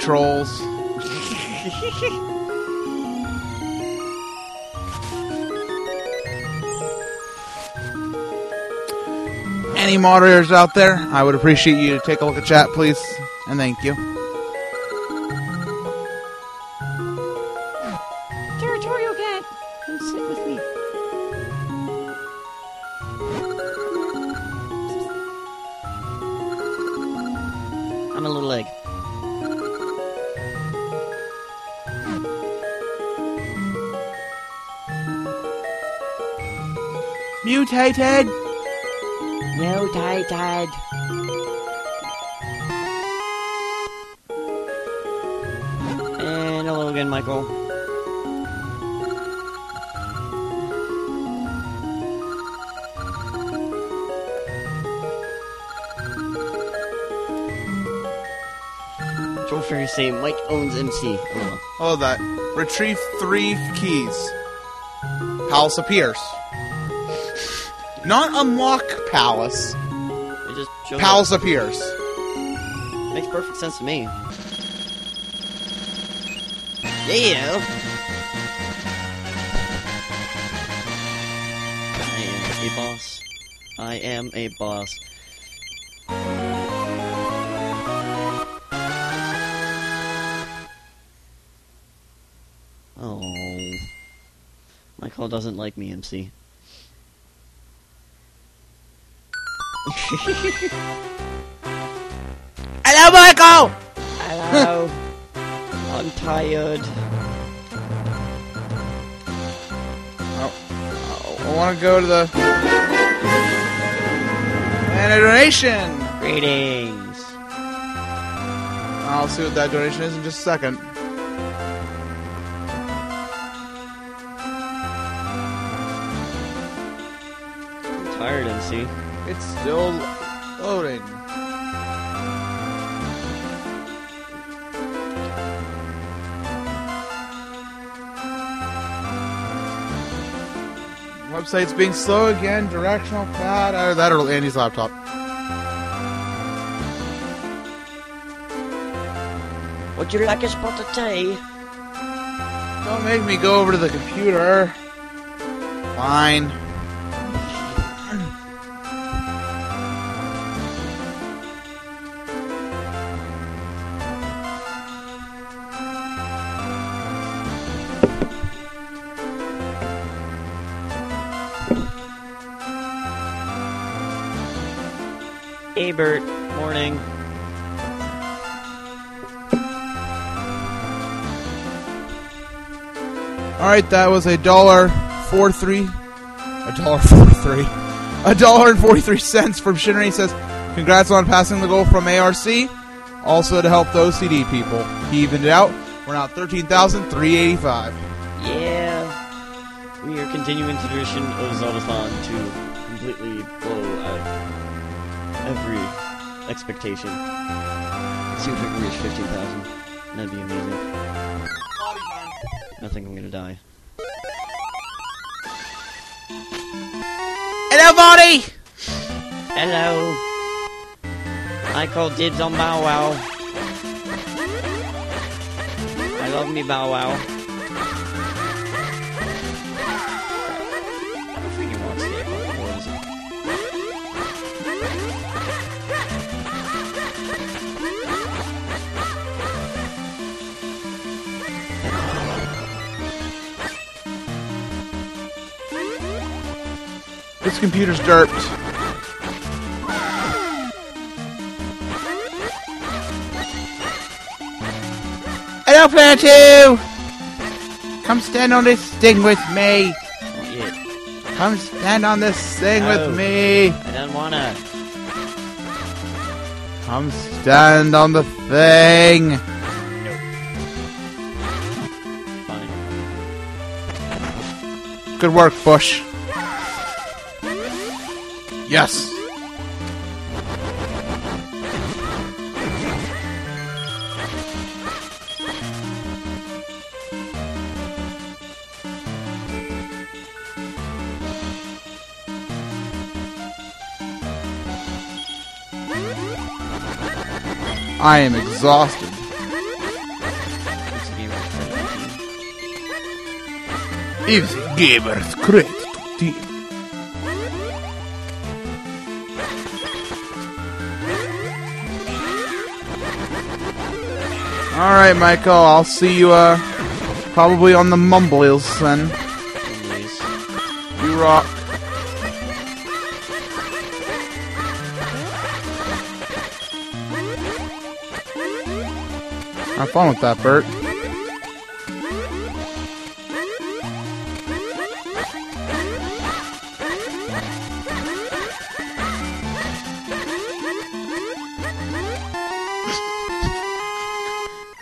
Trolls. Any moderators out there, I would appreciate you to take a look at chat, please. And thank you. Sit with me. I'm a little egg. Mutated! Mutated. And hello again, Michael. Fairy say Mike owns M C. Oh, oh that. Retrieve three keys. Palace appears. Not unlock palace. It just palace up. appears. Makes perfect sense to me. Yeah. I am a boss. I am a boss. Michael doesn't like me, M C. Hello, Michael! Hello. I'm tired. Oh. I want to go to the... And a donation! Greetings. I'll see what that donation is in just a second. Tired, M C. It's still loading. Website's being slow again. Directional pad. Either that or Andy's laptop. Would you like a spot of tea? Don't make me go over to the computer. Fine. Hey, Bert. Morning. Alright, that was a dollar four three. A dollar four three. A dollar and forty-three cents from Shinra. He says, congrats on passing the goal from A R C. Also to help those C D people. He evened it out. We're now at thirteen thousand three hundred eighty-five. Yeah. We are continuing the tradition of Zeldathon to completely blow out every expectation. Let's see if we can reach fifteen thousand. That'd be amazing. I think I'm gonna die. Hello, buddy! Hello. I call dibs on Bow Wow. I love me Bow Wow. I don't think he wants to get on the board, is he? This computer's derped. Hello, Player Two! Come stand on this thing with me! Not yet. Come stand on this thing no, with me! I don't wanna. Come stand on the thing! Nope. Fine. Good work, Bush. Yes! I am exhausted. It's Gamer's Crit Team. Alright, Michael, I'll see you, uh, probably on the Mumbles, then. Yeah. you rock. Have fun with that, Bert.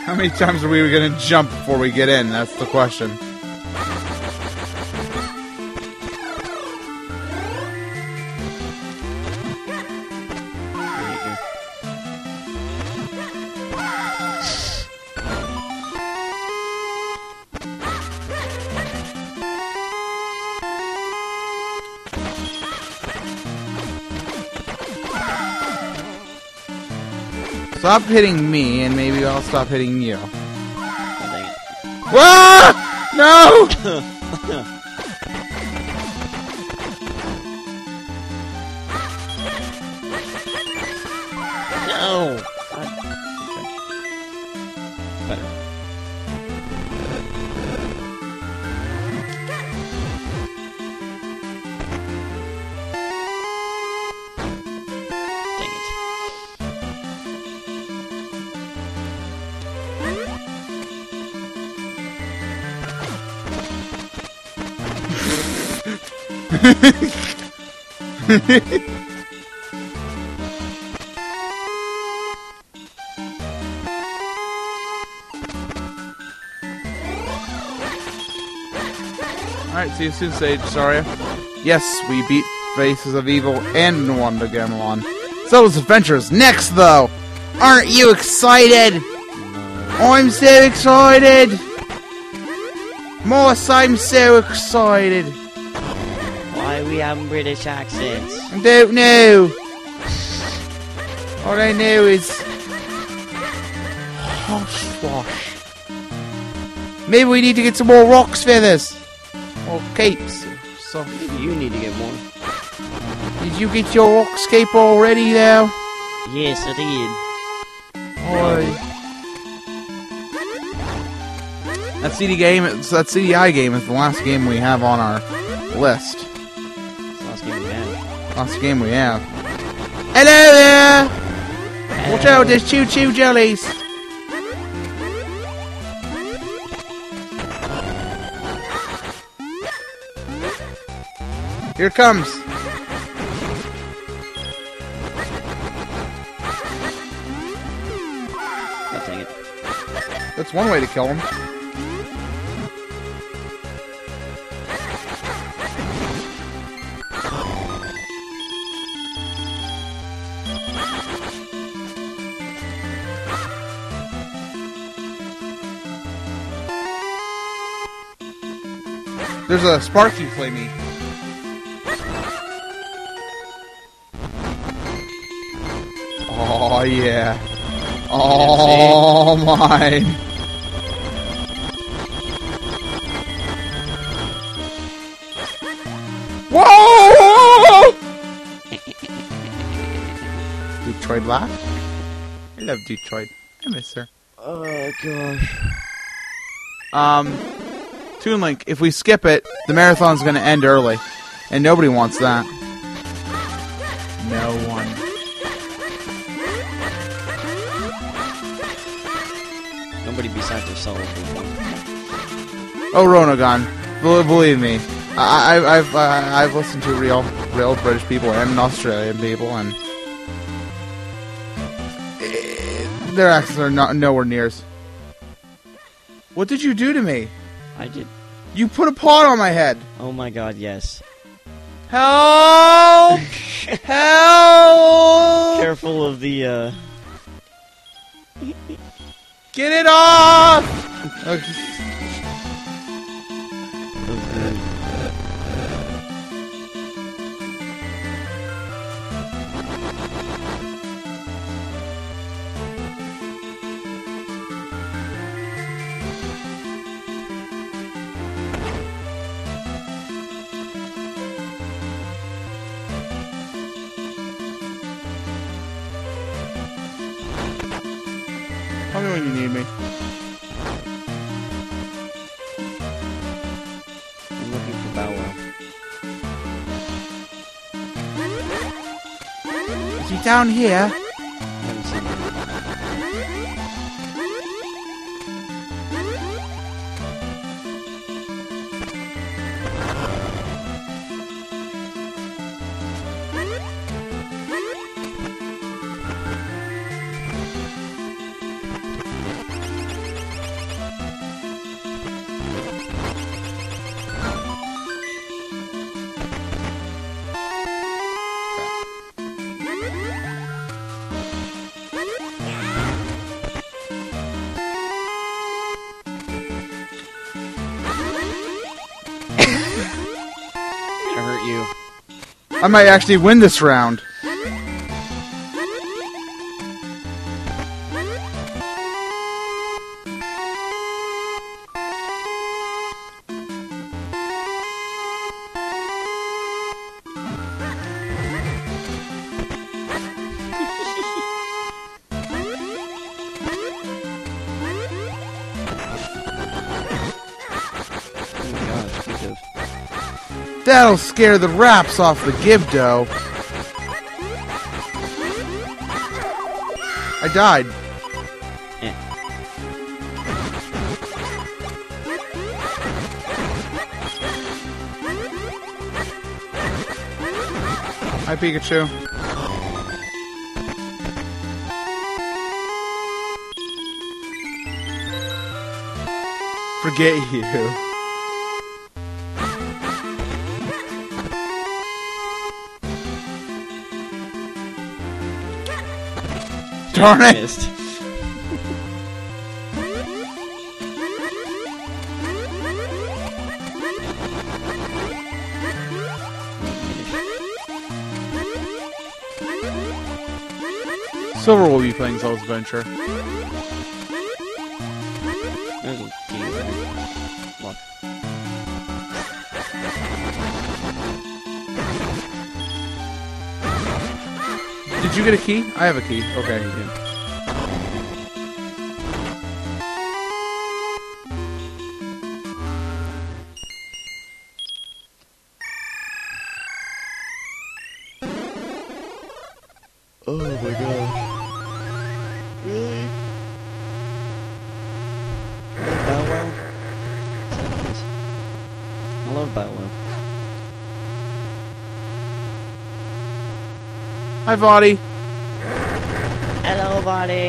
How many times are we gonna jump before we get in? That's the question. Stop hitting me, and maybe I'll stop hitting you. Whoa! No! No! Okay. Better. Dang it. Alright, see you soon, Sage. Sorry. Yes, we beat Faces of Evil and Wanda Gamelon. Zelda's Adventure is next, though! Aren't you excited? I'm so excited! Morse, I'm so excited! We have British accents. I don't know. All I know is hosh wash. Maybe we need to get some more rocks for this. Or capes. So maybe you need to get one. Did you get your rocks cape already now? Yes, I did. Oh. That C D game, that C D I game is the last game we have on our list. Last game we have. Hello there! Hello. Watch out, there's choo choo jellies! Here it comes! Oh, dang it. That's one way to kill him. There's a spark you play me. Oh yeah. Oh my. Whoa! Detroit laugh. I love Detroit. I miss her. Oh gosh. Um. Toon Link, if we skip it, the marathon's gonna end early. And nobody wants that. No one. Nobody besides yourself. Oh, Ronogon. Believe me. I, I, I've, uh, I've listened to real, real British people and Australian people, and Uh, their accents are not nowhere near as. What did you do to me? I did. You put a pot on my head. Oh my god, yes. Help! Help! Careful of the, uh... Get it off! Okay. Tell me when you need me. I'm looking for Bow Wow. See, down here... I might actually win this round. That'll scare the wraps off the Gibdo. I died. Yeah. Hi, Pikachu. Forget you. Darn it! Missed. Silver will be playing Zelda's Adventure. There's a game there. Look. Did you get a key? I have a key. Okay. Oh my god. Really? Bow Wow? I love Bow Wow. Hi, Vody. Hello, Vody.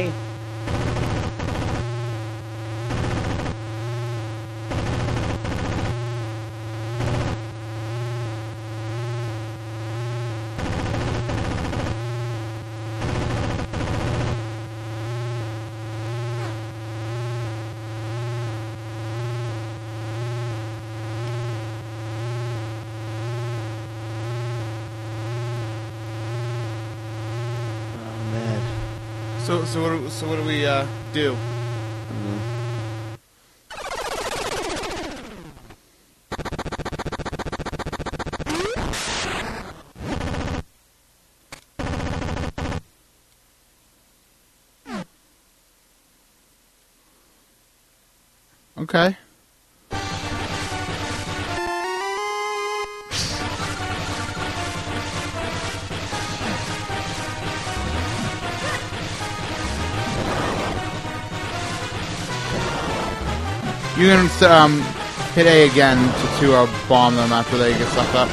So, so what do, so what do we, uh, do? Okay. You can um, hit A again to, to uh, bomb them after they get sucked up.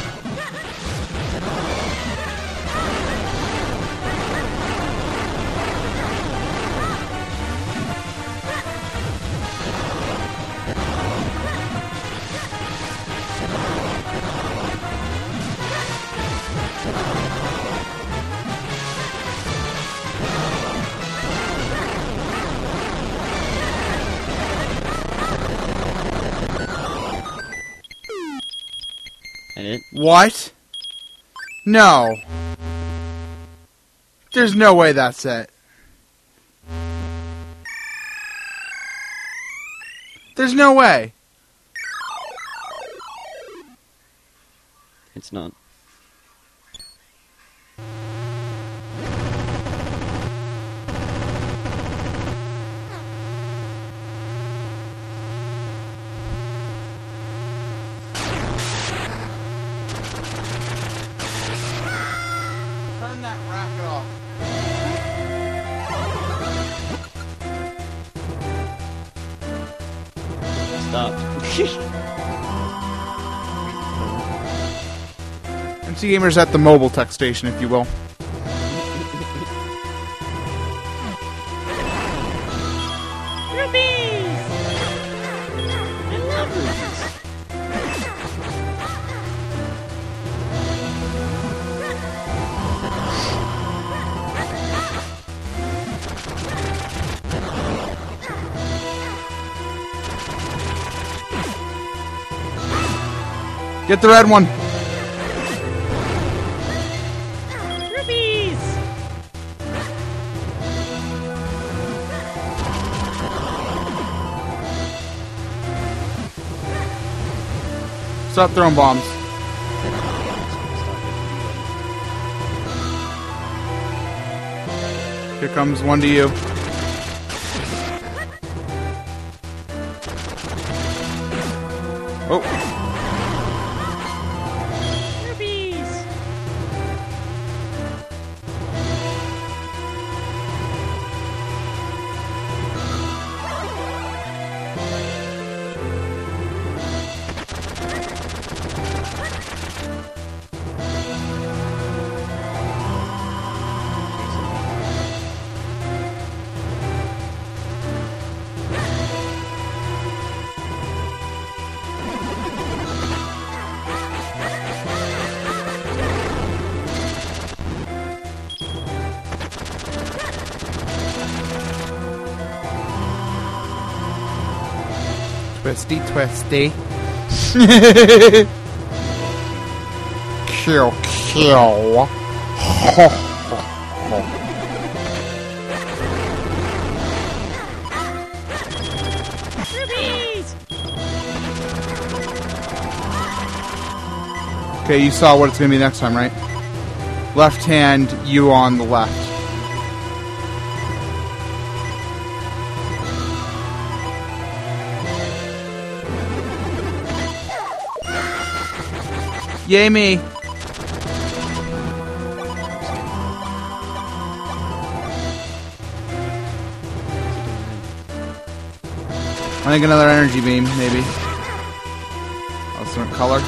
What? No. There's no way that's it. There's no way. It's not. Turn that racket off. up. M C Gamer's at the mobile tech station, if you will. Get the red one. Rubies. Stop throwing bombs. Here comes one to you. Oh. Twisty, twisty. Kill, kill. Okay, you saw what it's going to be next time, right? Left hand, you on the left. Yay me! I think another energy beam, maybe. Oh, it's different color.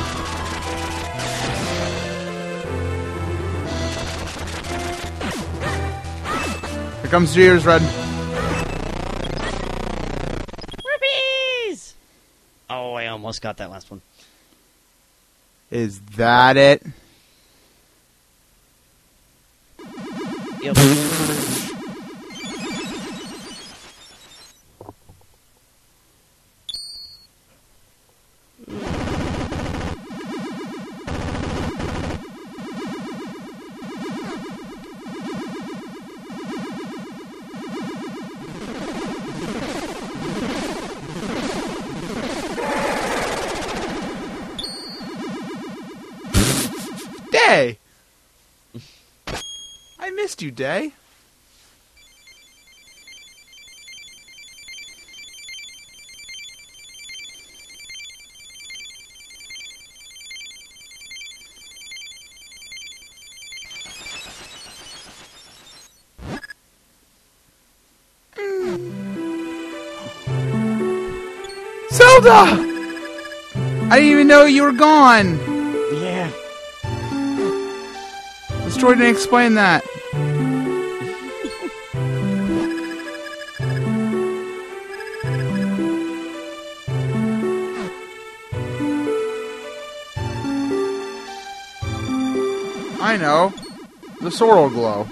Here comes yours, Red. Rubies! Oh, I almost got that last one. Is that it? Yep. I missed you, Day. Zelda! I didn't even know you were gone. Troy didn't explain that. I know. The sorrel glow.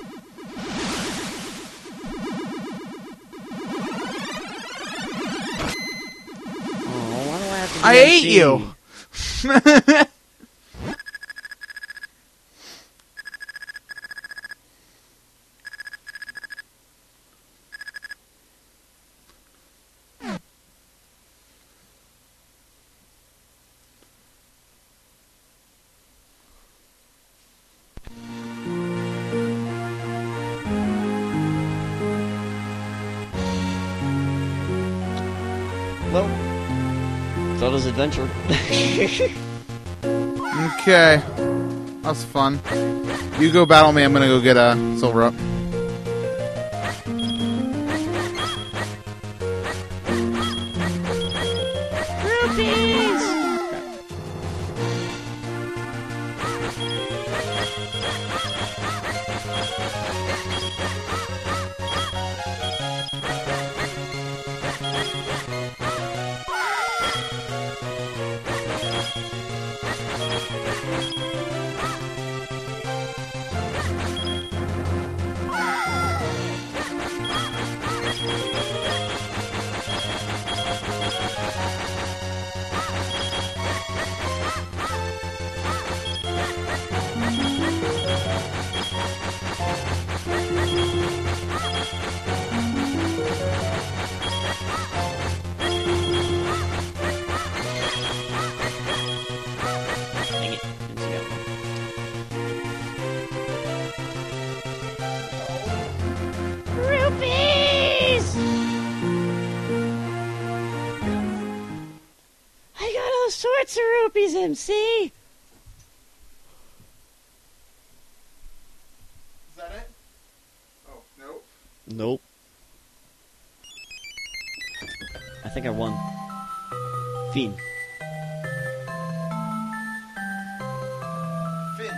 Oh, I, I ate you! Zelda's Adventure. Okay. That was fun. You go battle me, I'm gonna go get a uh, silver up. Sorts of rupees, M C. Is that it? Oh, nope. Nope. I think I won. Finn. Finn.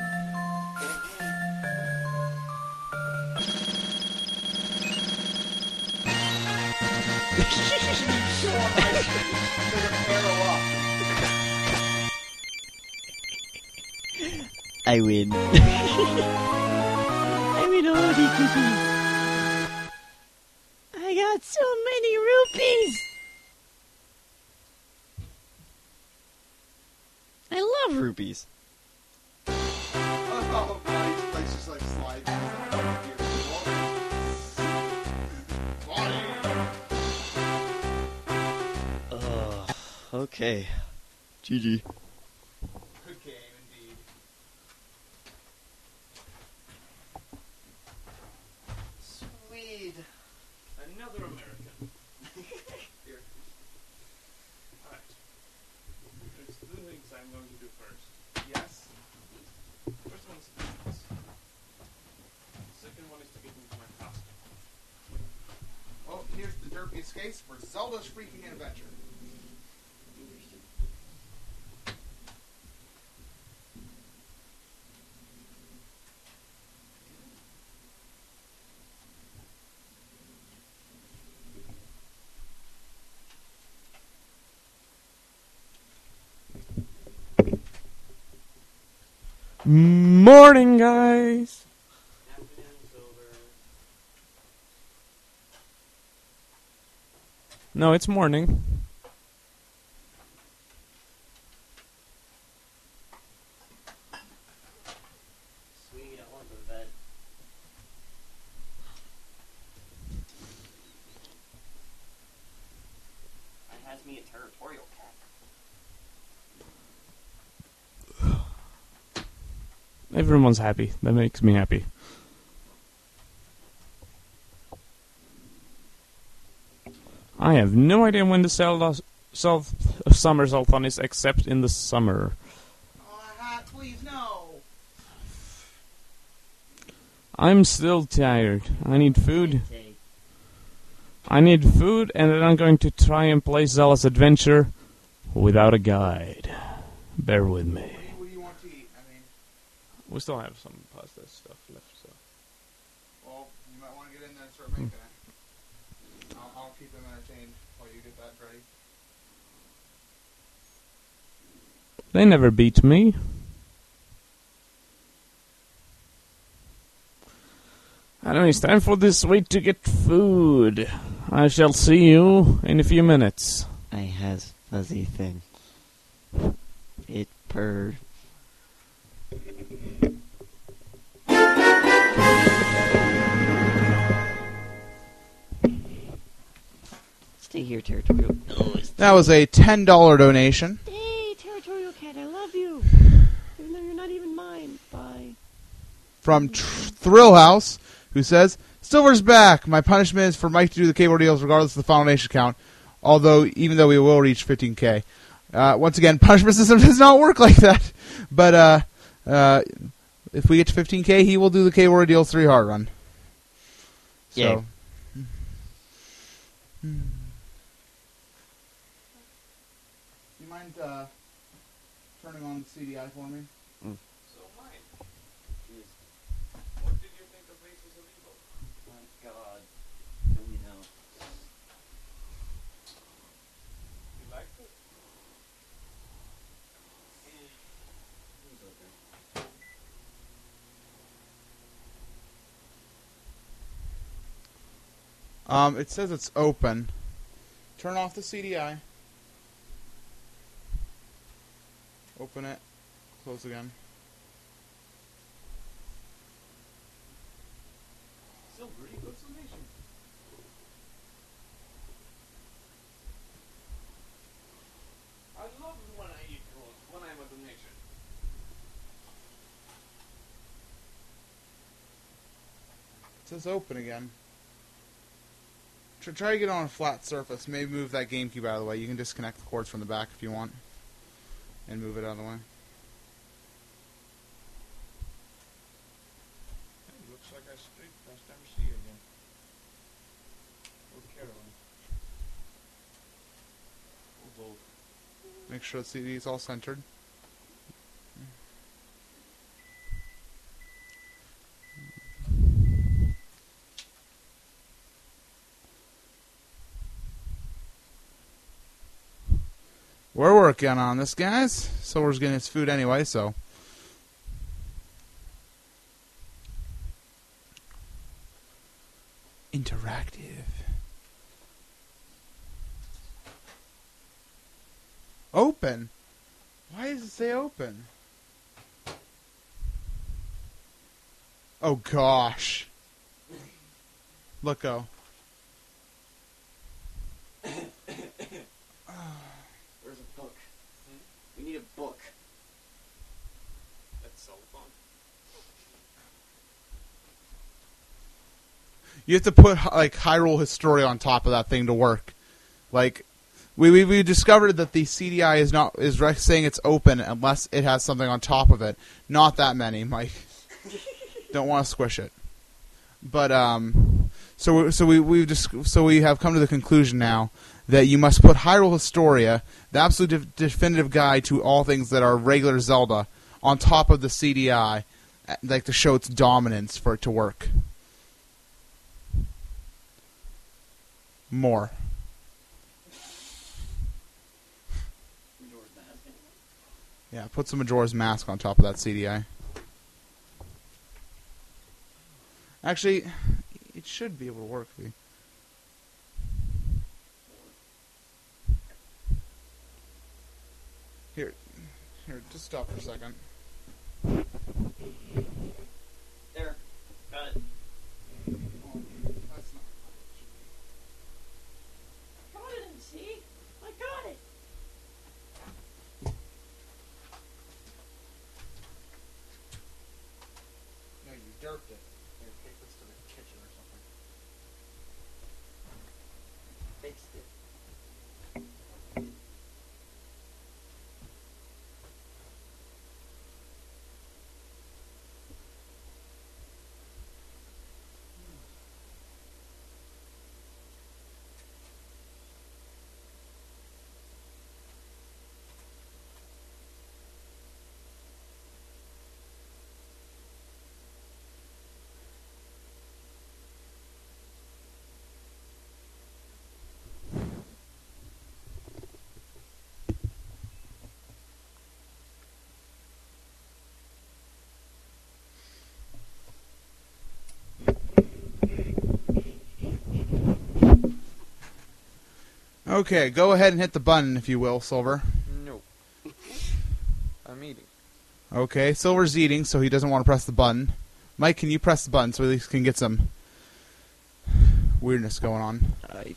I win. I win all the cookies. I got so many rupees. I love rupees. Oh, right. Like, just like slides. Oh, okay. G G. Escapes for Zelda's freaking adventure. Morning, guys. No, it's morning. Sweet, I want to go to bed. I has me a territorial cat. Everyone's happy. That makes me happy. I have no idea when the Zelda's summer Zeldathon is, except in the summer. Oh, please, no. I'm still tired. I need food. I need food, and then I'm going to try and play Zelda's Adventure without a guide. Bear with me. What do you want to eat? I mean, we still have some pasta stuff left, so. Well, you might want to get in there and start making it. Hmm. I'll keep them entertained while you get that ready. They never beat me. I know it's time for this wait to get food. I shall see you in a few minutes. I has fuzzy thing. It purred. Stay here, territorial. No, that was a ten dollar donation. Hey, territorial cat, I love you, even though you're not even mine. Bye. From tr Thrill House, who says, "Silver's back. My punishment is for Mike to do the cable deals, regardless of the final nation count. Although, even though we will reach fifteen K, uh, once again, punishment system does not work like that. But uh, uh, if we get to fifteen K, he will do the cable deals three hard run. So. Yeah." mind uh, turning on the C D I for me? Mm. So mine. Cheers. What did you think of Faces of Evil? Oh my god. Tell me now. You liked it? It was okay. Um, it says it's open. Turn off the C D I. Open it. Close again. Still pretty good summation. I love when I eat rolls when I'm a donation. It says open again. Try to get on a flat surface. Maybe move that GameCube out of the way. You can disconnect the cords from the back if you want. And move it out of the way. It looks like I street past M C again. Or Carolyn. Or both. Make sure the C D is all centered. We're working on this, guys. So we're just getting his food anyway, so. Interactive. Open? Why does it say open? Oh, gosh. Look-o. We need a book. That's so fun. You have to put like Hyrule Historia on top of that thing to work. Like, we we, we discovered that the C D I is not is saying it's open unless it has something on top of it. Not that many, Mike. Don't want to squish it. But um, so so we we just so we have come to the conclusion now that you must put Hyrule Historia, the absolute de definitive guide to all things that are regular Zelda, on top of the C D I, like to show its dominance for it to work. More. Yeah, put some Majora's Mask on top of that C D I. Actually, it should be able to work. For you. Here, here, just stop for a second. There, got it. Oh, that's not I got it, M C. I got it. No, you derped it. Here, take this to the kitchen or something. Fixed it. Okay, go ahead and hit the button, if you will, Silver. No. I'm eating. Okay, Silver's eating, so he doesn't want to press the button. Mike, can you press the button so we at least can get some weirdness going on? I